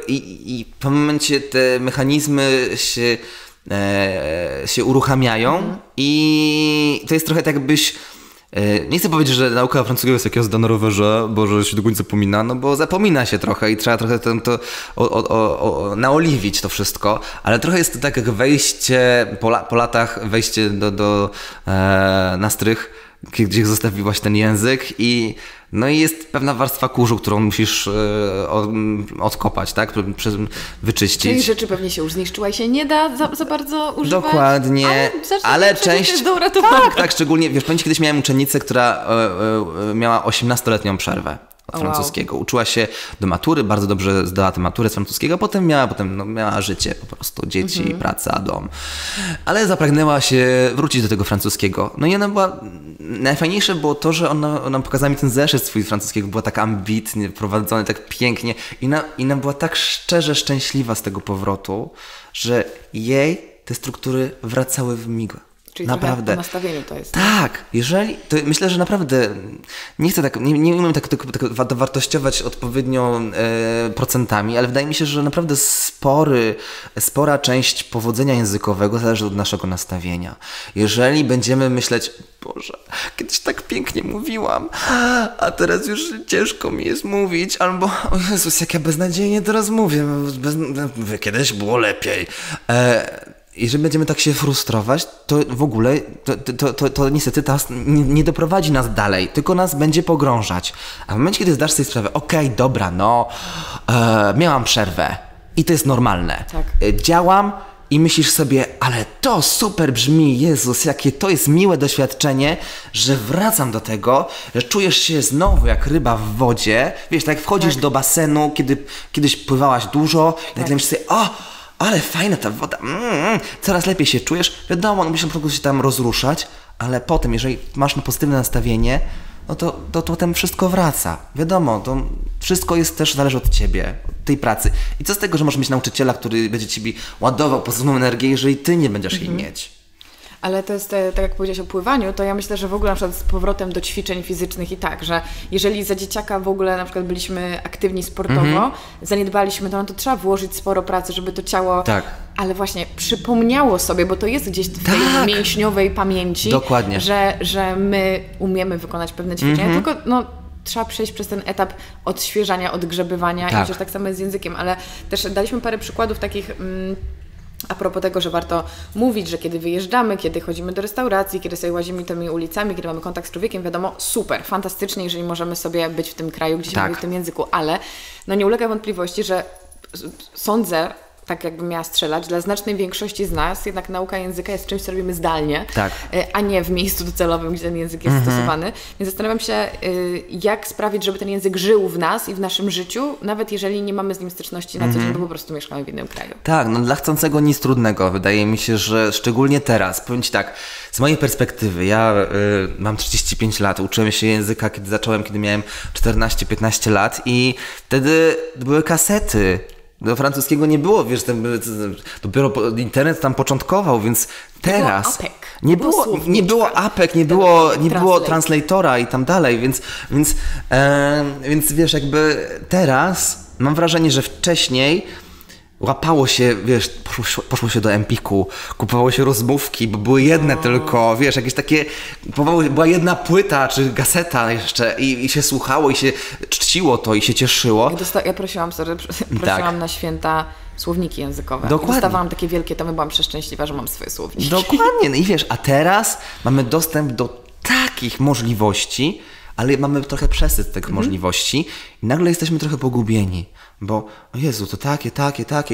I w tym momencie te mechanizmy się uruchamiają i to jest trochę tak, jakbyś... Nie chcę powiedzieć, że nauka francuskiego jest jakiegoś na rowerze, bo że się do końca zapomina, no bo zapomina się trochę i trzeba trochę naoliwić to wszystko, ale trochę jest to tak jak wejście, po latach wejście na strych, gdzie zostawiłaś ten język i no i jest pewna warstwa kurzu, którą musisz odkopać, tak? Wyczyścić. Czyli rzeczy pewnie się już zniszczyła i się nie da za bardzo używać. Dokładnie, ale część... Tak, szczególnie, wiesz, pamiętasz, kiedyś miałem uczennicę, która miała 18-letnią przerwę od francuskiego. Uczyła się do matury, bardzo dobrze zdała tę maturę z francuskiego, potem miała życie po prostu, dzieci, praca, dom. Ale zapragnęła się wrócić do tego francuskiego. No i ona była... Najfajniejsze było to, że ona pokazała mi ten zeszyt swój francuskiego, była tak ambitnie, prowadzony tak pięknie i ona była tak szczerze szczęśliwa z tego powrotu, że jej te struktury wracały w migłę. Czyli naprawdę. Nastawieniu to jest. Tak, jeżeli, to myślę, że naprawdę nie chcę tak, nie umiem tak wartościować odpowiednio procentami, ale wydaje mi się, że naprawdę spora część powodzenia językowego zależy od naszego nastawienia. Jeżeli będziemy myśleć, Boże, kiedyś tak pięknie mówiłam, a teraz już ciężko mi jest mówić, albo o Jezus, jak ja beznadziejnie teraz mówię, kiedyś było lepiej. Jeżeli będziemy tak się frustrować, to w ogóle to niestety nie doprowadzi nas dalej, tylko nas będzie pogrążać. A w momencie, kiedy zdasz sobie sprawę, okej, dobra, miałam przerwę i to jest normalne. Tak. Działam, i myślisz sobie, ale to super brzmi, Jezus, jakie to jest miłe doświadczenie, że wracam do tego, że czujesz się znowu jak ryba w wodzie, wiesz, tak jak wchodzisz do basenu, kiedyś pływałaś dużo i tak myślisz sobie, o, ale fajna ta woda, coraz lepiej się czujesz, wiadomo, no musisz na początku się tam rozruszać, ale potem, jeżeli masz na pozytywne nastawienie, no to potem wszystko wraca. Wiadomo, to wszystko jest też zależy od ciebie, od tej pracy. I co z tego, że możesz mieć nauczyciela, który będzie ci ładował pozytywną energię, jeżeli ty nie będziesz jej mieć? Ale to jest, tak jak powiedziałeś o pływaniu, to ja myślę, że w ogóle na przykład z powrotem do ćwiczeń fizycznych i tak, że jeżeli za dzieciaka w ogóle na przykład byliśmy aktywni sportowo, zaniedbaliśmy to, no to trzeba włożyć sporo pracy, żeby to ciało, ale właśnie przypomniało sobie, bo to jest gdzieś w tej mięśniowej pamięci, że my umiemy wykonać pewne ćwiczenia, tylko no, trzeba przejść przez ten etap odświeżania, odgrzebywania i tak samo jest z językiem, ale też daliśmy parę przykładów takich... A propos tego, że warto mówić, że kiedy wyjeżdżamy, kiedy chodzimy do restauracji, kiedy sobie łazimy tymi ulicami, kiedy mamy kontakt z człowiekiem, wiadomo, super, fantastycznie, jeżeli możemy sobie być w tym kraju, gdzieś mówić w tym języku, ale no nie ulega wątpliwości, że sądzę, tak jakbym miała strzelać, dla znacznej większości z nas jednak nauka języka jest czymś, co robimy zdalnie, a nie w miejscu docelowym, gdzie ten język jest stosowany. Więc zastanawiam się, jak sprawić, żeby ten język żył w nas i w naszym życiu, nawet jeżeli nie mamy z nim styczności na co dzień, bo po prostu mieszkamy w innym kraju. Tak, no dla chcącego nic trudnego. Wydaje mi się, że szczególnie teraz, powiem ci tak, z mojej perspektywy, ja mam 35 lat, uczyłem się języka, kiedy miałem 14-15 lat i wtedy były kasety. Do francuskiego nie było, wiesz, dopiero internet tam początkował, więc teraz nie było apek, nie było translatora i tam dalej, więc wiesz, jakby teraz mam wrażenie, że wcześniej łapało się, wiesz, poszło się do Empiku, kupowało się rozmówki, bo były jedne tylko, wiesz, jakieś takie, była jedna płyta czy gaseta jeszcze i się słuchało i się czciło to i się cieszyło. Ja prosiłam na święta słowniki językowe. Dokładnie. Dostawałam takie wielkie tomy, byłam przeszczęśliwa, że mam swoje słowniki. Dokładnie, no i wiesz, a teraz mamy dostęp do takich możliwości, ale mamy trochę przesyt tych możliwości i nagle jesteśmy trochę pogubieni, bo o Jezu, to takie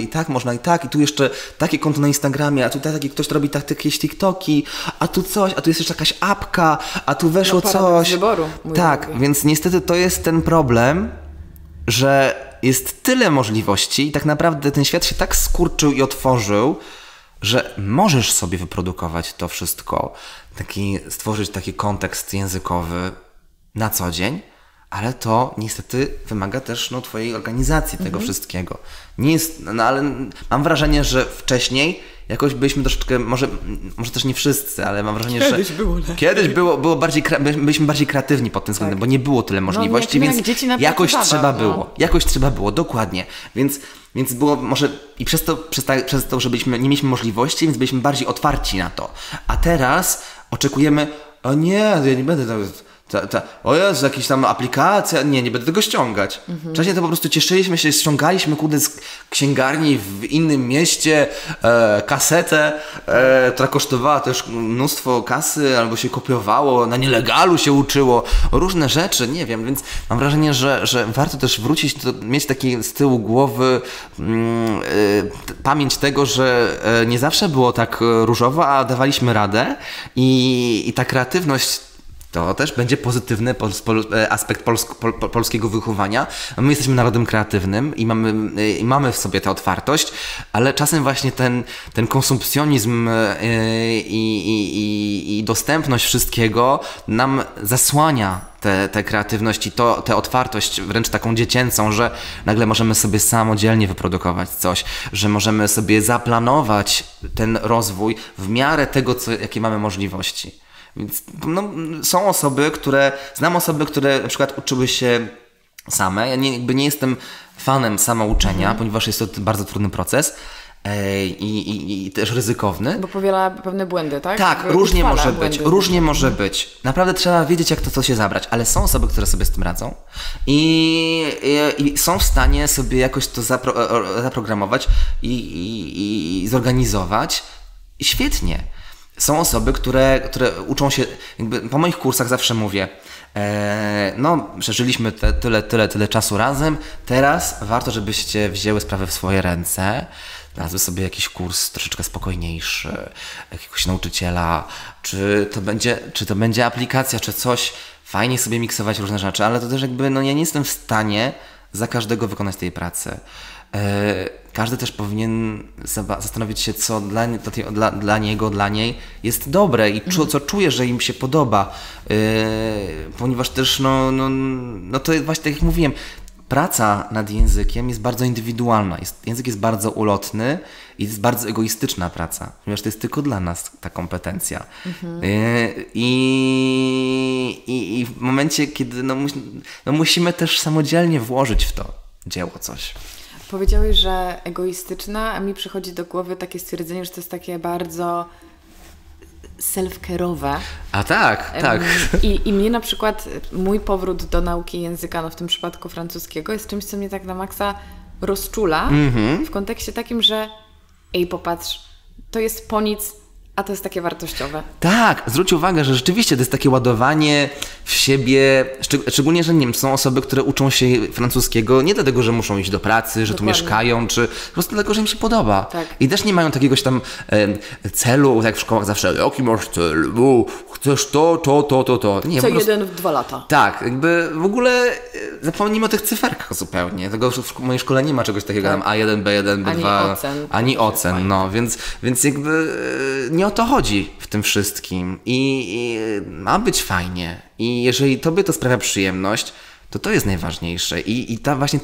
i tak można i tu jeszcze takie konto na Instagramie, a tu taki ktoś robi jakieś TikToki, a tu coś, a tu jest jeszcze jakaś apka, a tu weszło coś. Wyboru, więc niestety to jest ten problem, że jest tyle możliwości i tak naprawdę ten świat się tak skurczył i otworzył, że możesz sobie wyprodukować to wszystko, stworzyć taki kontekst językowy na co dzień, ale to niestety wymaga też no, twojej organizacji tego wszystkiego. Nie jest, no, ale mam wrażenie, że wcześniej jakoś byliśmy troszeczkę, może też nie wszyscy, ale mam wrażenie, że byliśmy bardziej kreatywni pod tym względem, bo nie było tyle możliwości, więc jakoś trzeba było, dokładnie. Więc było może i przez to, że nie mieliśmy możliwości, więc byliśmy bardziej otwarci na to. A teraz oczekujemy, o nie, ja nie będę tam... O Jezu, jakaś tam aplikacja, nie będę tego ściągać. Wcześniej to po prostu cieszyliśmy się, ściągaliśmy z księgarni w innym mieście kasetę, która kosztowała też mnóstwo kasy, albo się kopiowało, na nielegalu się uczyło, różne rzeczy, nie wiem, więc mam wrażenie, że warto też wrócić, mieć taki z tyłu głowy pamięć tego, że nie zawsze było tak różowo, a dawaliśmy radę i ta kreatywność to też będzie pozytywny aspekt polskiego wychowania. My jesteśmy narodem kreatywnym i mamy w sobie tę otwartość, ale czasem właśnie ten konsumpcjonizm i dostępność wszystkiego nam zasłania tę kreatywność i tę otwartość wręcz taką dziecięcą, że nagle możemy sobie samodzielnie wyprodukować coś, że możemy sobie zaplanować ten rozwój w miarę tego, jakie mamy możliwości. Więc no, są osoby, znam osoby, które na przykład uczyły się same. Ja nie jestem fanem samouczenia, ponieważ jest to bardzo trudny proces i też ryzykowny. Bo powiela pewne błędy, tak? Tak, różnie może być. Naprawdę trzeba wiedzieć, jak to się zabrać, ale są osoby, które sobie z tym radzą i są w stanie sobie jakoś to zaprogramować i zorganizować. I świetnie. Są osoby, które uczą się, jakby po moich kursach zawsze mówię, no przeżyliśmy tyle czasu razem, teraz warto, żebyście wzięły sprawy w swoje ręce, znalazły sobie jakiś kurs troszeczkę spokojniejszy, jakiegoś nauczyciela, czy to będzie aplikacja, czy coś. Fajnie sobie miksować różne rzeczy, ale to też jakby, no ja nie jestem w stanie za każdego wykonać tej pracy. Każdy też powinien zastanowić się, co dla niego, dla niej jest dobre i co czuje, że im się podoba. Ponieważ też, no to właśnie tak jak mówiłem, praca nad językiem jest bardzo indywidualna. Język jest bardzo ulotny i jest bardzo egoistyczna praca, ponieważ to jest tylko dla nas ta kompetencja. I w momencie, kiedy musimy też samodzielnie włożyć w to dzieło coś. Powiedziałeś, że egoistyczna, a mi przychodzi do głowy takie stwierdzenie, że to jest takie bardzo self-care'owe. A tak, tak. I mnie na przykład mój powrót do nauki języka, no w tym przypadku francuskiego, jest czymś, co mnie tak na maksa rozczula w kontekście takim, że ej, popatrz, to jest po nic, a to jest takie wartościowe. Tak, zwróć uwagę, że rzeczywiście to jest takie ładowanie w siebie, szczególnie, że nie wiem, są osoby, które uczą się francuskiego nie dlatego, że muszą iść do pracy, że tu mieszkają, czy po prostu dlatego, że im się podoba. Tak. I też nie mają takiegoś tam celu, jak w szkołach zawsze, jaki masz cel, chcesz to. Nie, co jeden w 2 lata. Tak, jakby w ogóle zapomnijmy o tych cyferkach zupełnie. Tego w mojej szkole nie ma czegoś takiego, tam A1, B1, B2, ani ocen, no, więc jakby nie o to chodzi w tym wszystkim i ma być fajnie i jeżeli tobie to sprawia przyjemność, to jest najważniejsze i ta właśnie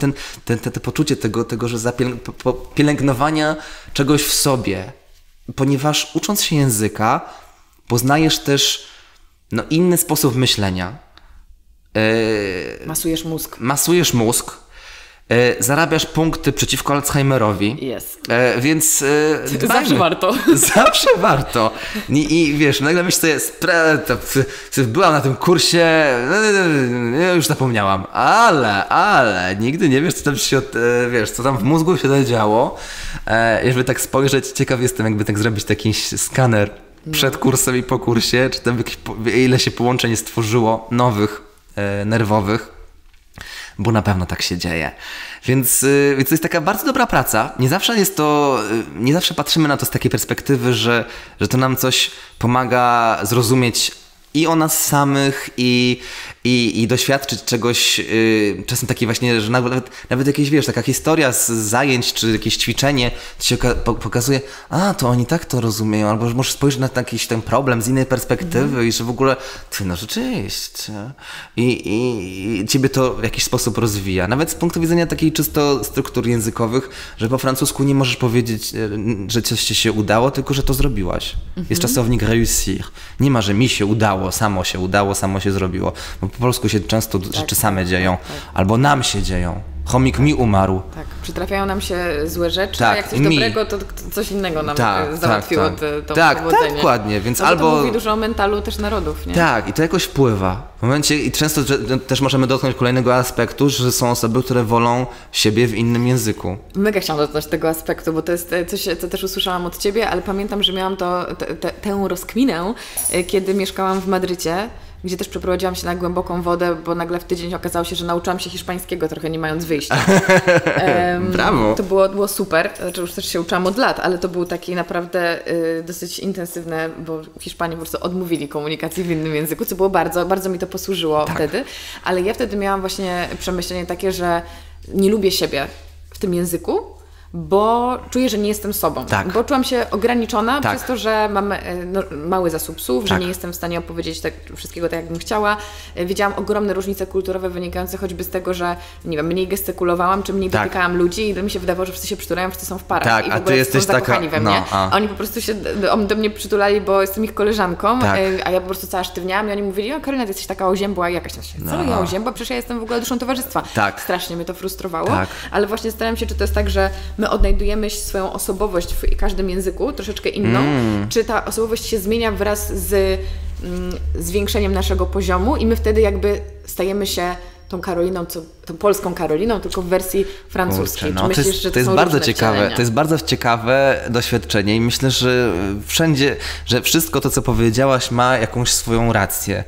to poczucie tego, że pielęgnowania czegoś w sobie, ponieważ ucząc się języka poznajesz też inny sposób myślenia. Masujesz mózg. Zarabiasz punkty przeciwko Alzheimerowi, więc dbajmy. Zawsze warto. I wiesz, nagle myślę sobie, byłam na tym kursie, już zapomniałam, ale nigdy nie wiesz, co tam w mózgu się działo. Jeżeli tak spojrzeć, ciekaw jestem, jakby tak zrobić taki skaner przed kursem i po kursie, czy tam ile się połączeń stworzyło nowych, nerwowych. Bo na pewno tak się dzieje. Więc to jest taka bardzo dobra praca. Nie zawsze patrzymy na to z takiej perspektywy, że to nam coś pomaga zrozumieć i o nas samych, i doświadczyć czegoś, czasem takie właśnie, że nawet jakieś, wiesz, taka historia z zajęć, czy jakieś ćwiczenie ci się pokazuje, to oni tak to rozumieją, albo możesz spojrzeć na jakiś ten problem z innej perspektywy i że w ogóle, rzeczywiście. I ciebie to w jakiś sposób rozwija. Nawet z punktu widzenia takich czysto struktur językowych, że po francusku nie możesz powiedzieć, że coś ci się udało, tylko że to zrobiłaś. Jest czasownik réussir. Nie ma, że mi się udało, samo się zrobiło. Bo po polsku się często rzeczy same dzieją, albo nam się dzieją. Chomik mi umarł. Tak, przytrafiają nam się złe rzeczy, a jak coś dobrego, to coś innego nam załatwiło to powodzenie. Tak, dokładnie. Więc to mówi dużo o mentalu też narodów, nie? Tak, i to jakoś wpływa. W momencie, i często też możemy dotknąć kolejnego aspektu, że są osoby, które wolą siebie w innym języku. Mega chciałam dotknąć tego aspektu, bo to jest coś, co też usłyszałam od ciebie, ale pamiętam, że miałam tę rozkminę, kiedy mieszkałam w Madrycie, gdzie też przeprowadziłam się na głęboką wodę, bo nagle w tydzień okazało się, że nauczyłam się hiszpańskiego trochę nie mając wyjścia. Brawo! To było super, znaczy już też się uczyłam od lat, ale to był taki naprawdę dosyć intensywne, bo Hiszpanie po prostu odmówili komunikacji w innym języku, co było bardzo mi to posłużyło wtedy, ale ja wtedy miałam właśnie przemyślenie takie, że nie lubię siebie w tym języku, bo czuję, że nie jestem sobą. Tak. Bo czułam się ograniczona przez to, że mam mały zasób słów, że nie jestem w stanie opowiedzieć wszystkiego tak, jak bym chciała. Widziałam ogromne różnice kulturowe wynikające choćby z tego, że nie wiem, mniej gestykulowałam, czy mniej dotykałam ludzi i mi się wydawało, że wszyscy się przytulają, wszyscy są w parach. Tak, i w ogóle ty jesteś są zakochani we mnie. A oni po prostu się do mnie przytulali, bo jestem ich koleżanką, a ja po prostu cała sztywniałam i oni mówili, Karolina, ty jesteś taka oziębła i jakaś tam się. Co ja oziębła? Przecież ja jestem w ogóle duszą towarzystwa. Tak. Strasznie mnie to frustrowało, ale właśnie starałam się, czy to jest tak, że my odnajdujemy swoją osobowość w każdym języku, troszeczkę inną. Czy ta osobowość się zmienia wraz z zwiększeniem naszego poziomu i my wtedy jakby stajemy się tą Karoliną, tą polską Karoliną, tylko w wersji francuskiej. Kurczę, myślisz, że to jest bardzo ciekawe. Wcielenia? To jest bardzo ciekawe doświadczenie i myślę, że wszędzie, że wszystko to, co powiedziałaś, ma jakąś swoją rację.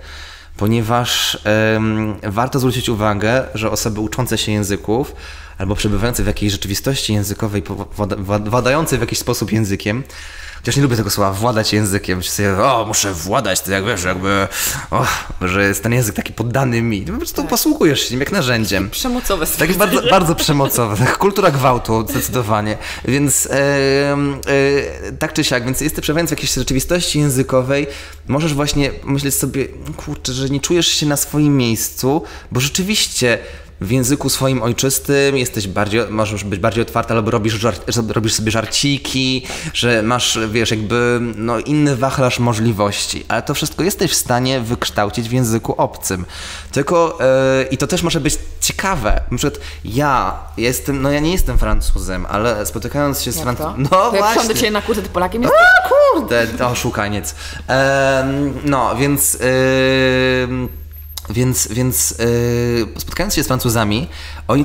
ponieważ warto zwrócić uwagę, że osoby uczące się języków albo przebywające w jakiejś rzeczywistości językowej, władające w jakiś sposób językiem, chociaż nie lubię tego słowa, władać językiem, sobie, o, muszę władać, to jak wiesz, jakby, o, że jest ten język taki poddany mi, po prostu tak. Posługujesz się nim jak narzędziem. Przemocowe. Tak, bardzo, bardzo przemocowe, kultura gwałtu zdecydowanie, więc tak czy siak, więc jesteś przebywając w jakiejś rzeczywistości językowej, możesz właśnie myśleć sobie, kurczę, że nie czujesz się na swoim miejscu, bo rzeczywiście w języku swoim ojczystym jesteś bardziej, możesz być bardziej otwarta, albo robisz sobie żarciki, że masz, wiesz, jakby no, inny wachlarz możliwości, ale to wszystko jesteś w stanie wykształcić w języku obcym. Tylko, i to też może być ciekawe, na przykład ja nie jestem Francuzem, ale spotykając się z Francuzem, no to jak do ciebie na kursy, ty Polakiem jesteś? A kurde, to szukaniec. No, więc... spotkając się z Francuzami, oni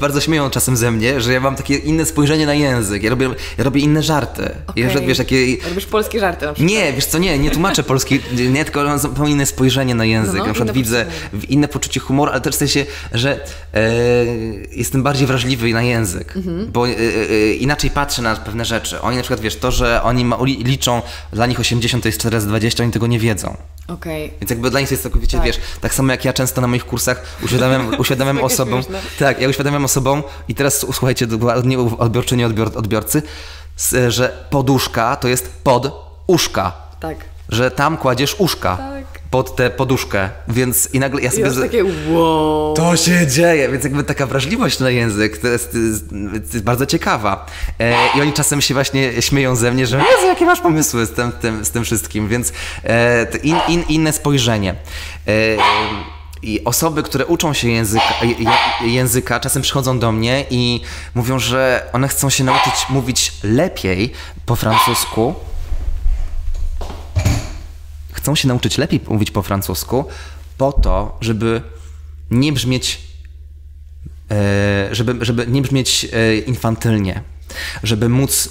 bardzo śmieją czasem ze mnie, że ja mam takie inne spojrzenie na język, ja robię inne żarty. Okay. Ja, wiesz, takie... Robisz polskie żarty na przykład? Nie, wiesz co, nie tłumaczę polski, nie, tylko mam zupełnie inne spojrzenie na język, na przykład widzę inne poczucie humoru, ale też w sensie, że jestem bardziej wrażliwy na język, bo inaczej patrzę na pewne rzeczy. Oni na przykład, wiesz, to, że oni liczą, dla nich 80 to jest 4 razy 20, oni tego nie wiedzą. Okay. Więc jakby dla nich to jest całkowicie, tak. Wiesz, tak samo jak ja często na moich kursach uświadamiam osobom, tak, ja uświadamiam osobom i teraz słuchajcie, nie odbiorczyni, odbiorcy, że poduszka to jest pod uszka, tak. Że tam kładziesz uszka. Tak. Pod tę poduszkę, więc i nagle ja sobie... I takie wow. To się dzieje, więc jakby taka wrażliwość na język to jest bardzo ciekawa. I oni czasem się właśnie śmieją ze mnie, że Jezu, jakie masz pomysły z tym wszystkim, więc inne spojrzenie. I osoby, które uczą się języka, czasem przychodzą do mnie i mówią, że one chcą się nauczyć mówić lepiej po francusku, mówić po francusku po to, żeby nie brzmieć, żeby nie brzmieć infantylnie, żeby móc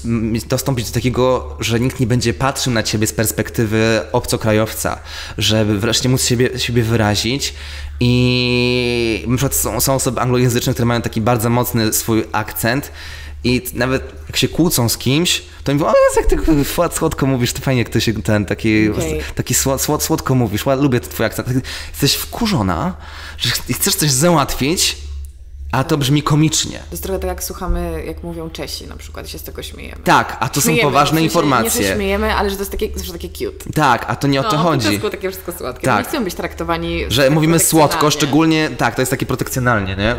dostąpić do takiego, że nikt nie będzie patrzył na ciebie z perspektywy obcokrajowca, żeby wreszcie móc siebie wyrazić. I na przykład są osoby anglojęzyczne, które mają taki bardzo mocny swój akcent i nawet jak się kłócą z kimś, to mi mówią, o Jezu, jak ty słodko mówisz, to fajnie, jak ty się taki słodko mówisz, lubię twój akcent. Jesteś wkurzona, że chcesz coś załatwić, a to brzmi komicznie. To jest trochę tak, jak słuchamy, jak mówią Czesi na przykład, i się z tego śmiejemy. Tak, a to są poważne informacje. Nie, że śmiejemy, ale że to jest takie cute. Tak, a to nie o to chodzi. To takie wszystko słodkie. Tak. Nie chcemy być traktowani... Że mówimy słodko, szczególnie... Tak, to jest takie protekcjonalnie, nie?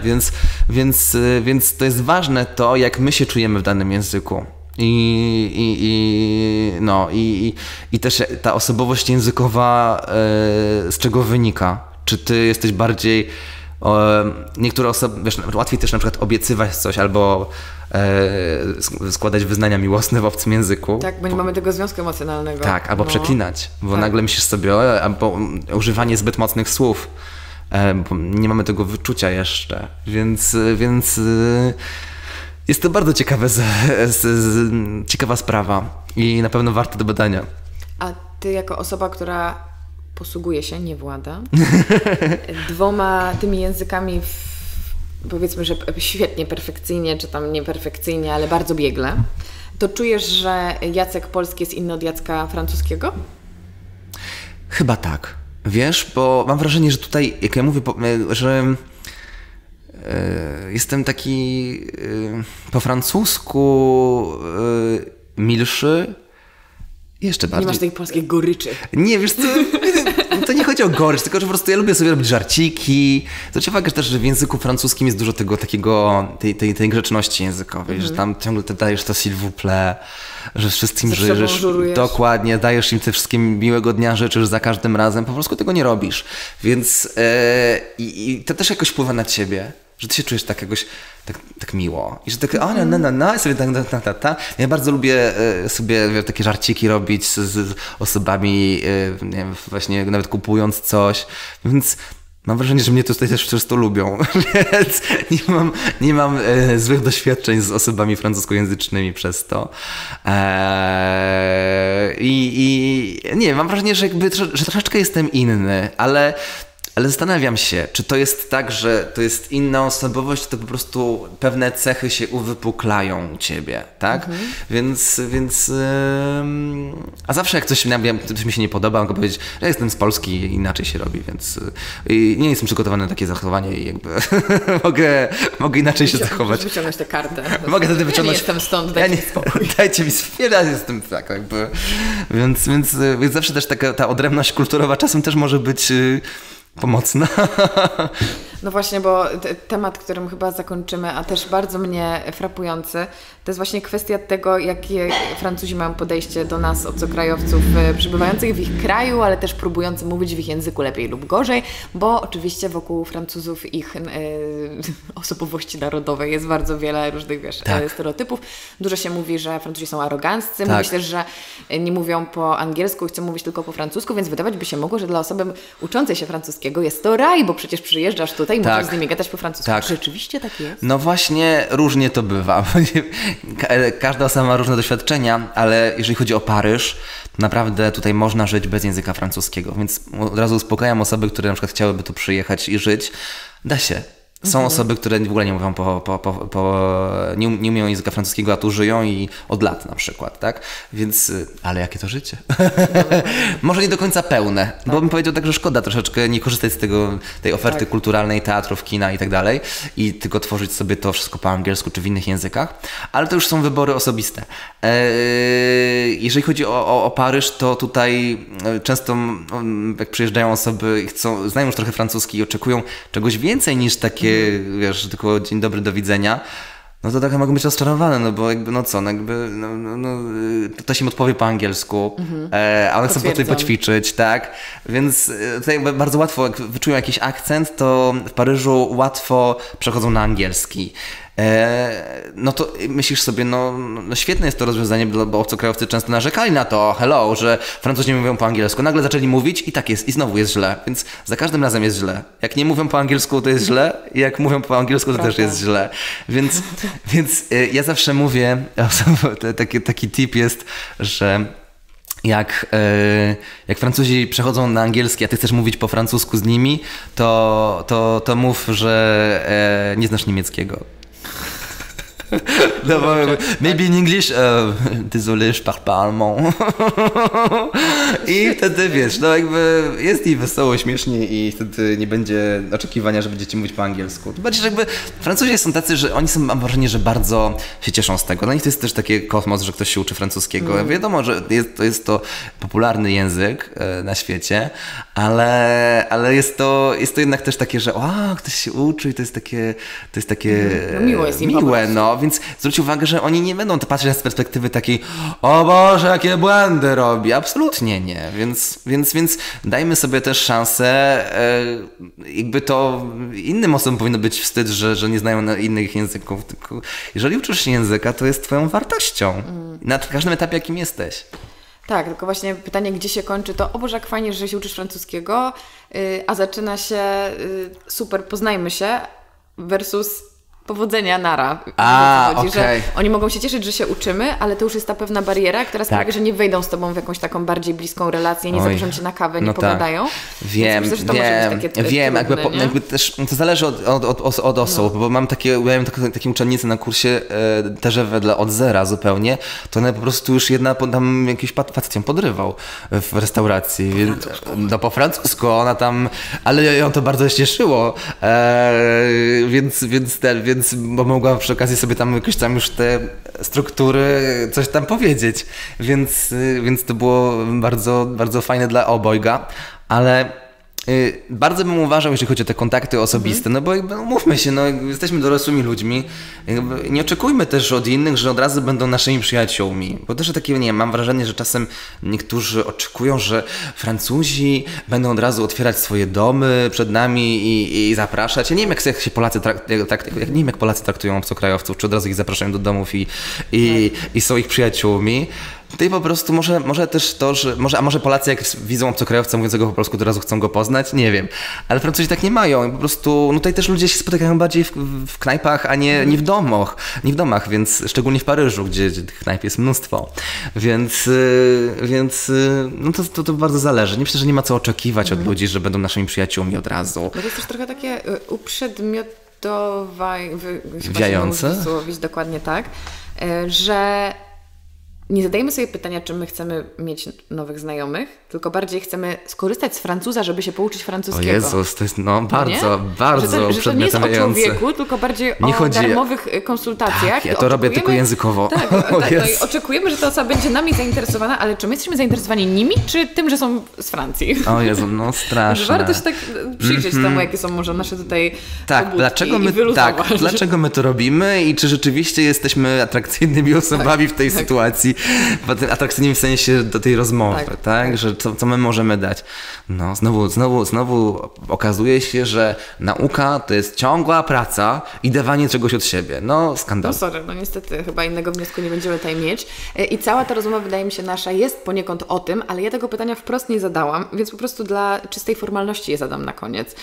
Więc to jest ważne to, jak my się czujemy w danym języku. I też ta osobowość językowa, z czego wynika. Czy ty jesteś bardziej... Niektóre osoby, wiesz, łatwiej też na przykład obiecywać coś albo składać wyznania miłosne w obcym języku. Tak, bo nie mamy tego związku emocjonalnego. Tak, albo przeklinać, bo tak. Nagle myślisz sobie, albo używanie zbyt mocnych słów, bo nie mamy tego wyczucia jeszcze, więc jest to bardzo ciekawa sprawa i na pewno warte do badania. A ty jako osoba, która posługuje się, nie włada, dwoma tymi językami, powiedzmy, że świetnie, perfekcyjnie, czy tam nieperfekcyjnie, ale bardzo biegle, to czujesz, że Jacek polski jest inny od Jacka francuskiego? Chyba tak. Wiesz, bo mam wrażenie, że tutaj, jak ja mówię, że jestem taki po francusku milszy, jeszcze bardziej. Nie masz tej polskiej goryczy. Nie, wiesz co, to nie chodzi o gorycz, tylko że po prostu ja lubię sobie robić żarciki. Zwróćcie uwagę też, że w języku francuskim jest dużo tego takiego, tej grzeczności językowej, że tam ciągle ty dajesz to s'il vous plaît, że wszystkim żyjesz, dokładnie, dajesz im te wszystkie miłego dnia rzeczy, że za każdym razem po prostu tego nie robisz. Więc i to też jakoś wpływa na ciebie, że ty się czujesz tak jakoś tak miło. I że takie, o, na, i sobie tak. Ja bardzo lubię sobie takie żarciki robić z osobami, nie wiem, właśnie nawet kupując coś. Więc Mam wrażenie, że mnie tutaj też często lubią, więc nie mam złych doświadczeń z osobami francuskojęzycznymi przez to. Nie, mam wrażenie, że troszeczkę jestem inny, ale zastanawiam się, czy to jest tak, że to jest inna osobowość, to po prostu pewne cechy się uwypuklają u ciebie, tak? Mhm. Więc a zawsze jak coś mi się nie podoba, mogę powiedzieć, że jestem z Polski i inaczej się robi, więc nie jestem przygotowany na takie zachowanie i jakby mogę inaczej się zachować. Wyciągnąć tę kartę. Mogę wtedy wyciągnąć. Ja nie jestem stąd, dajcie mi spokój. Dajcie mi spokój, ja jestem tak jakby. Więc zawsze też ta odrębność kulturowa czasem też może być pomocna. No właśnie, bo temat, którym chyba zakończymy, a też bardzo mnie frapujący, to jest właśnie kwestia tego, jakie Francuzi mają podejście do nas, obcokrajowców przebywających w ich kraju, ale też próbujących mówić w ich języku lepiej lub gorzej, bo oczywiście wokół Francuzów ich osobowości narodowej jest bardzo wiele różnych, wiesz, tak, stereotypów. Dużo się mówi, że Francuzi są aroganccy, tak, mówi się też, że nie mówią po angielsku, chcą mówić tylko po francusku, więc wydawać by się mogło, że dla osoby uczącej się francuskiego jest to raj, bo przecież przyjeżdżasz tutaj i możesz z nimi gadać po francusku. Tak. Czy rzeczywiście tak jest? No właśnie, różnie to bywa. Każda osoba ma różne doświadczenia, ale jeżeli chodzi o Paryż, naprawdę tutaj można żyć bez języka francuskiego, więc od razu uspokajam osoby, które na przykład chciałyby tu przyjechać i żyć. Da się. Są osoby, które w ogóle nie mówią nie umieją języka francuskiego, a tu żyją i od lat na przykład, tak? Więc, ale jakie to życie? Może nie do końca pełne, tak, bo bym powiedział tak, że szkoda troszeczkę nie korzystać z tej oferty kulturalnej, teatrów, kina i tak dalej i tylko tworzyć sobie to wszystko po angielsku czy w innych językach, ale to już są wybory osobiste. Jeżeli chodzi o Paryż, to tutaj często jak przyjeżdżają osoby i znają już trochę francuski i oczekują czegoś więcej niż takie, wiesz, tylko dzień dobry, do widzenia, no to tak mogą być rozczarowane, no bo jakby, no co, no jakby, ktoś im odpowie po angielsku, a one chcą tutaj poćwiczyć, tak? Więc tutaj bardzo łatwo, jak wyczują jakiś akcent, to w Paryżu łatwo przechodzą na angielski. No to myślisz sobie, no świetne jest to rozwiązanie, bo obcokrajowcy często narzekali na to, hello, że Francuzi nie mówią po angielsku. Nagle zaczęli mówić i tak jest, i znowu jest źle, więc za każdym razem jest źle. Jak nie mówią po angielsku, to jest źle, jak mówią po angielsku, to też jest źle. Więc ja zawsze mówię, taki tip jest, że jak Francuzi przechodzą na angielski, a ty chcesz mówić po francusku z nimi, to mów, że nie znasz niemieckiego. No, maybe in English, désolé, je parle pas allemand. I wtedy wiesz, no jakby jest i wesoło, śmiesznie i wtedy nie będzie oczekiwania, że będziecie mówić po angielsku. To bardziej, że jakby Francuzi są tacy, że oni są, mam wrażenie, że bardzo się cieszą z tego. Dla nich to jest też taki kosmos, że ktoś się uczy francuskiego. Wiadomo, że jest to popularny język na świecie, ale jest to jednak też takie, że ktoś się uczy i to jest takie no, miłe jest im po prostu. No, więc zwróć uwagę, że oni nie będą patrzeć z perspektywy takiej, o Boże, jakie błędy robi. Absolutnie nie. Więc dajmy sobie też szansę. Jakby to innym osobom powinno być wstyd, że nie znają innych języków. Tylko jeżeli uczysz się języka, to jest twoją wartością. Na każdym etapie, jakim jesteś. Tak, tylko właśnie pytanie, gdzie się kończy to, o Boże, jak fajnie, że się uczysz francuskiego, a zaczyna się super, poznajmy się, versus powodzenia, nara. Że oni mogą się cieszyć, że się uczymy, ale to już jest ta pewna bariera, która sprawia, że nie wejdą z tobą w jakąś taką bardziej bliską relację, nie zaproszą cię na kawę, nie pogadają. Wiem, jakby też to zależy od osób, bo miałem taką uczennicę na kursie też wedle od zera zupełnie, to ona po prostu już tam jakiś facet ją podrywał w restauracji. Po francusku ona tam, ale ją to bardzo cieszyło, więc bo mogłam przy okazji sobie tam jakoś tam już te struktury coś tam powiedzieć, więc to było bardzo, bardzo fajne dla obojga, ale bardzo bym uważał, jeżeli chodzi o te kontakty osobiste, no bo jakby, mówmy się, jesteśmy dorosłymi ludźmi, jakby nie oczekujmy też od innych, że od razu będą naszymi przyjaciółmi, bo też takie, mam wrażenie, że czasem niektórzy oczekują, że Francuzi będą od razu otwierać swoje domy przed nami i zapraszać. Ja nie wiem, jak Polacy traktują obcokrajowców, czy od razu ich zapraszają do domów i są ich przyjaciółmi. Tutaj po prostu może też to, że... A może Polacy, jak widzą obcokrajowca mówiącego po polsku, od razu chcą go poznać? Nie wiem. Ale Francuzi tak nie mają. Po prostu... No tutaj też ludzie się spotykają bardziej w knajpach, a nie w domach. Nie w domach, więc... Szczególnie w Paryżu, gdzie tych knajp jest mnóstwo. Więc no to bardzo zależy. Myślę, że nie ma co oczekiwać od ludzi, że będą naszymi przyjaciółmi od razu. Bo to jest też trochę takie uprzedmiotowiające, dokładnie tak, że nie zadajemy sobie pytania, czy my chcemy mieć nowych znajomych, tylko bardziej chcemy skorzystać z Francuza, żeby się pouczyć francuskiego. O Jezus, to jest bardzo uprzedmiotowiające. Że to nie jest o człowieku, tylko bardziej o darmowych konsultacjach. Tak, ja to robię tylko językowo. Tak, no i oczekujemy, że ta osoba będzie nami zainteresowana, ale czy my jesteśmy zainteresowani nimi, czy tym, że są z Francji? O Jezu, no strasznie. Warto się tak przyjrzeć temu, jakie są może nasze tutaj pobudki. Dlaczego my to robimy i czy rzeczywiście jesteśmy atrakcyjnymi osobami w tej sytuacji? Atrakcyjnym w sensie do tej rozmowy, tak? Że co my możemy dać? No, znowu okazuje się, że nauka to jest ciągła praca i dawanie czegoś od siebie. No, skandal. No sorry, no niestety chyba innego wniosku nie będziemy tutaj mieć. I cała ta rozmowa, wydaje mi się, nasza jest poniekąd o tym, ale ja tego pytania wprost nie zadałam, więc po prostu dla czystej formalności je zadam na koniec.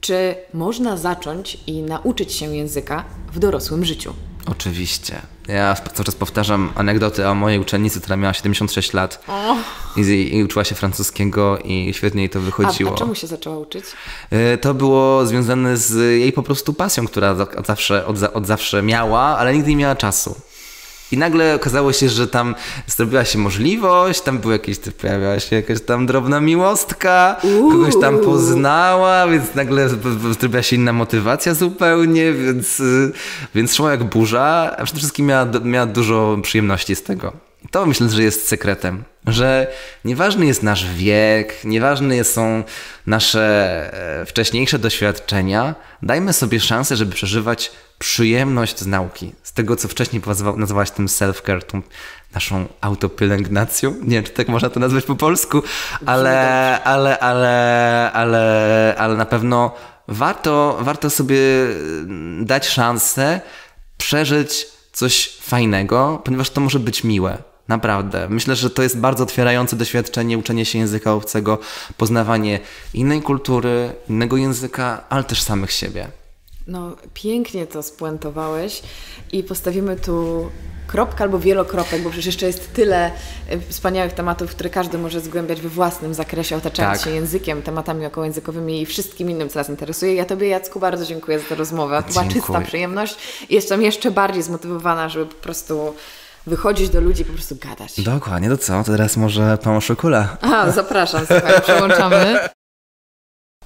Czy można zacząć i nauczyć się języka w dorosłym życiu? Oczywiście. Ja cały czas powtarzam anegdoty o mojej uczennicy, która miała 76 lat i uczyła się francuskiego i świetnie jej to wychodziło. A czemu się zaczęła uczyć? To było związane z jej po prostu pasją, która od zawsze miała, ale nigdy nie miała czasu. I nagle okazało się, że tam zrobiła się możliwość, tam pojawiała się jakaś tam drobna miłostka, kogoś tam poznała, więc nagle zrobiła się inna motywacja zupełnie, więc szła jak burza, a przede wszystkim miała dużo przyjemności z tego. To myślę, że jest sekretem, że nieważny jest nasz wiek, nieważne są nasze wcześniejsze doświadczenia, dajmy sobie szansę, żeby przeżywać przyjemność z nauki, z tego, co wcześniej nazwałaś tym self-care, tą naszą autopielęgnacją. Nie wiem, czy tak można to nazwać po polsku, ale na pewno warto sobie dać szansę przeżyć coś fajnego, ponieważ to może być miłe. Naprawdę. Myślę, że to jest bardzo otwierające doświadczenie, uczenie się języka obcego, poznawanie innej kultury, innego języka, ale też samych siebie. No, pięknie to spuentowałeś i postawimy tu kropkę albo wielokropek, bo przecież jeszcze jest tyle wspaniałych tematów, które każdy może zgłębiać we własnym zakresie, otaczając się językiem, tematami okołojęzykowymi i wszystkim innym, co nas interesuje. Ja Tobie, Jacku, bardzo dziękuję za tę rozmowę. To była czysta przyjemność. Jestem jeszcze bardziej zmotywowana, żeby po prostu wychodzić do ludzi i po prostu gadać. Dokładnie, to co? Teraz może pan Szukula. A, zapraszam, słuchaj, przełączamy.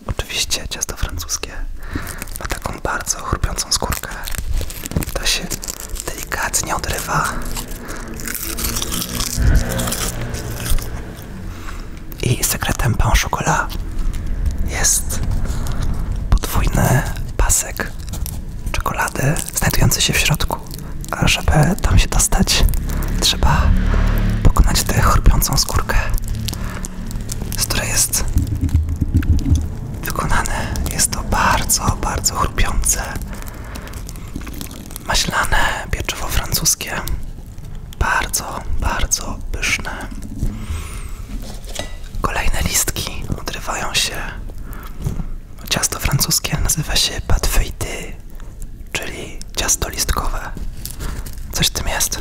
Oczywiście ciasto francuskie ma taką bardzo chrupiącą skórkę. To się delikatnie odrywa. I sekretem pan Szukula jest podwójny pasek czekolady znajdujący się w środku. A żeby tam się dostać, trzeba pokonać tę chrupiącą skórkę, z której jest wykonany. Jest to bardzo, bardzo chrupiące, maślane pieczywo francuskie. Bardzo, bardzo pyszne. Kolejne listki odrywają się. Ciasto francuskie nazywa się pâte feuilletée, czyli ciasto listkowe. Coś w tym jest.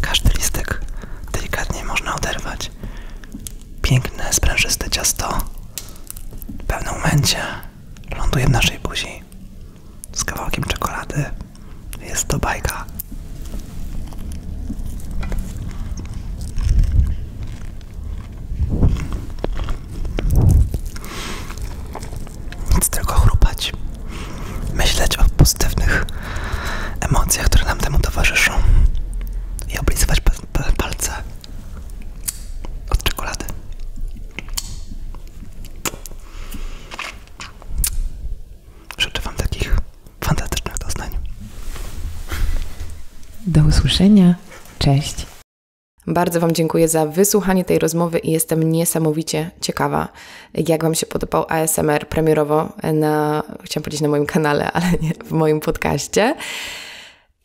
Każdy listek delikatnie można oderwać. Piękne, sprężyste ciasto w pewnym momencie ląduje w naszej buzi z kawałkiem czekolady. Jest to bajka. Nic tylko chrupać. Myśleć o pozytywnych emocjach, które nam temu towarzyszą i oblizywać palce od czekolady. Życzę Wam takich fantastycznych doznań. Do usłyszenia. Cześć. Bardzo Wam dziękuję za wysłuchanie tej rozmowy i jestem niesamowicie ciekawa, jak Wam się podobał ASMR premierowo na, chciałam powiedzieć na moim kanale, ale nie, w moim podcaście.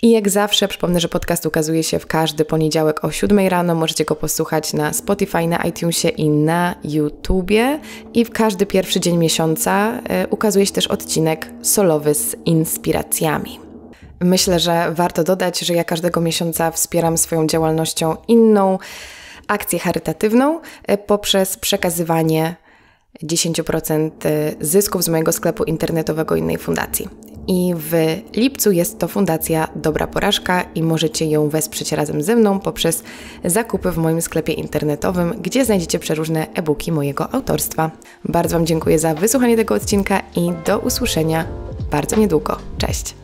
I jak zawsze przypomnę, że podcast ukazuje się w każdy poniedziałek o 7 rano. Możecie go posłuchać na Spotify, na iTunesie i na YouTubie. I w każdy pierwszy dzień miesiąca ukazuje się też odcinek solowy z inspiracjami. Myślę, że warto dodać, że ja każdego miesiąca wspieram swoją działalnością inną akcję charytatywną poprzez przekazywanie 10% zysków z mojego sklepu internetowego innej fundacji. I w lipcu jest to fundacja Dobra Porażka i możecie ją wesprzeć razem ze mną poprzez zakupy w moim sklepie internetowym, gdzie znajdziecie przeróżne e-booki mojego autorstwa. Bardzo Wam dziękuję za wysłuchanie tego odcinka i do usłyszenia bardzo niedługo. Cześć!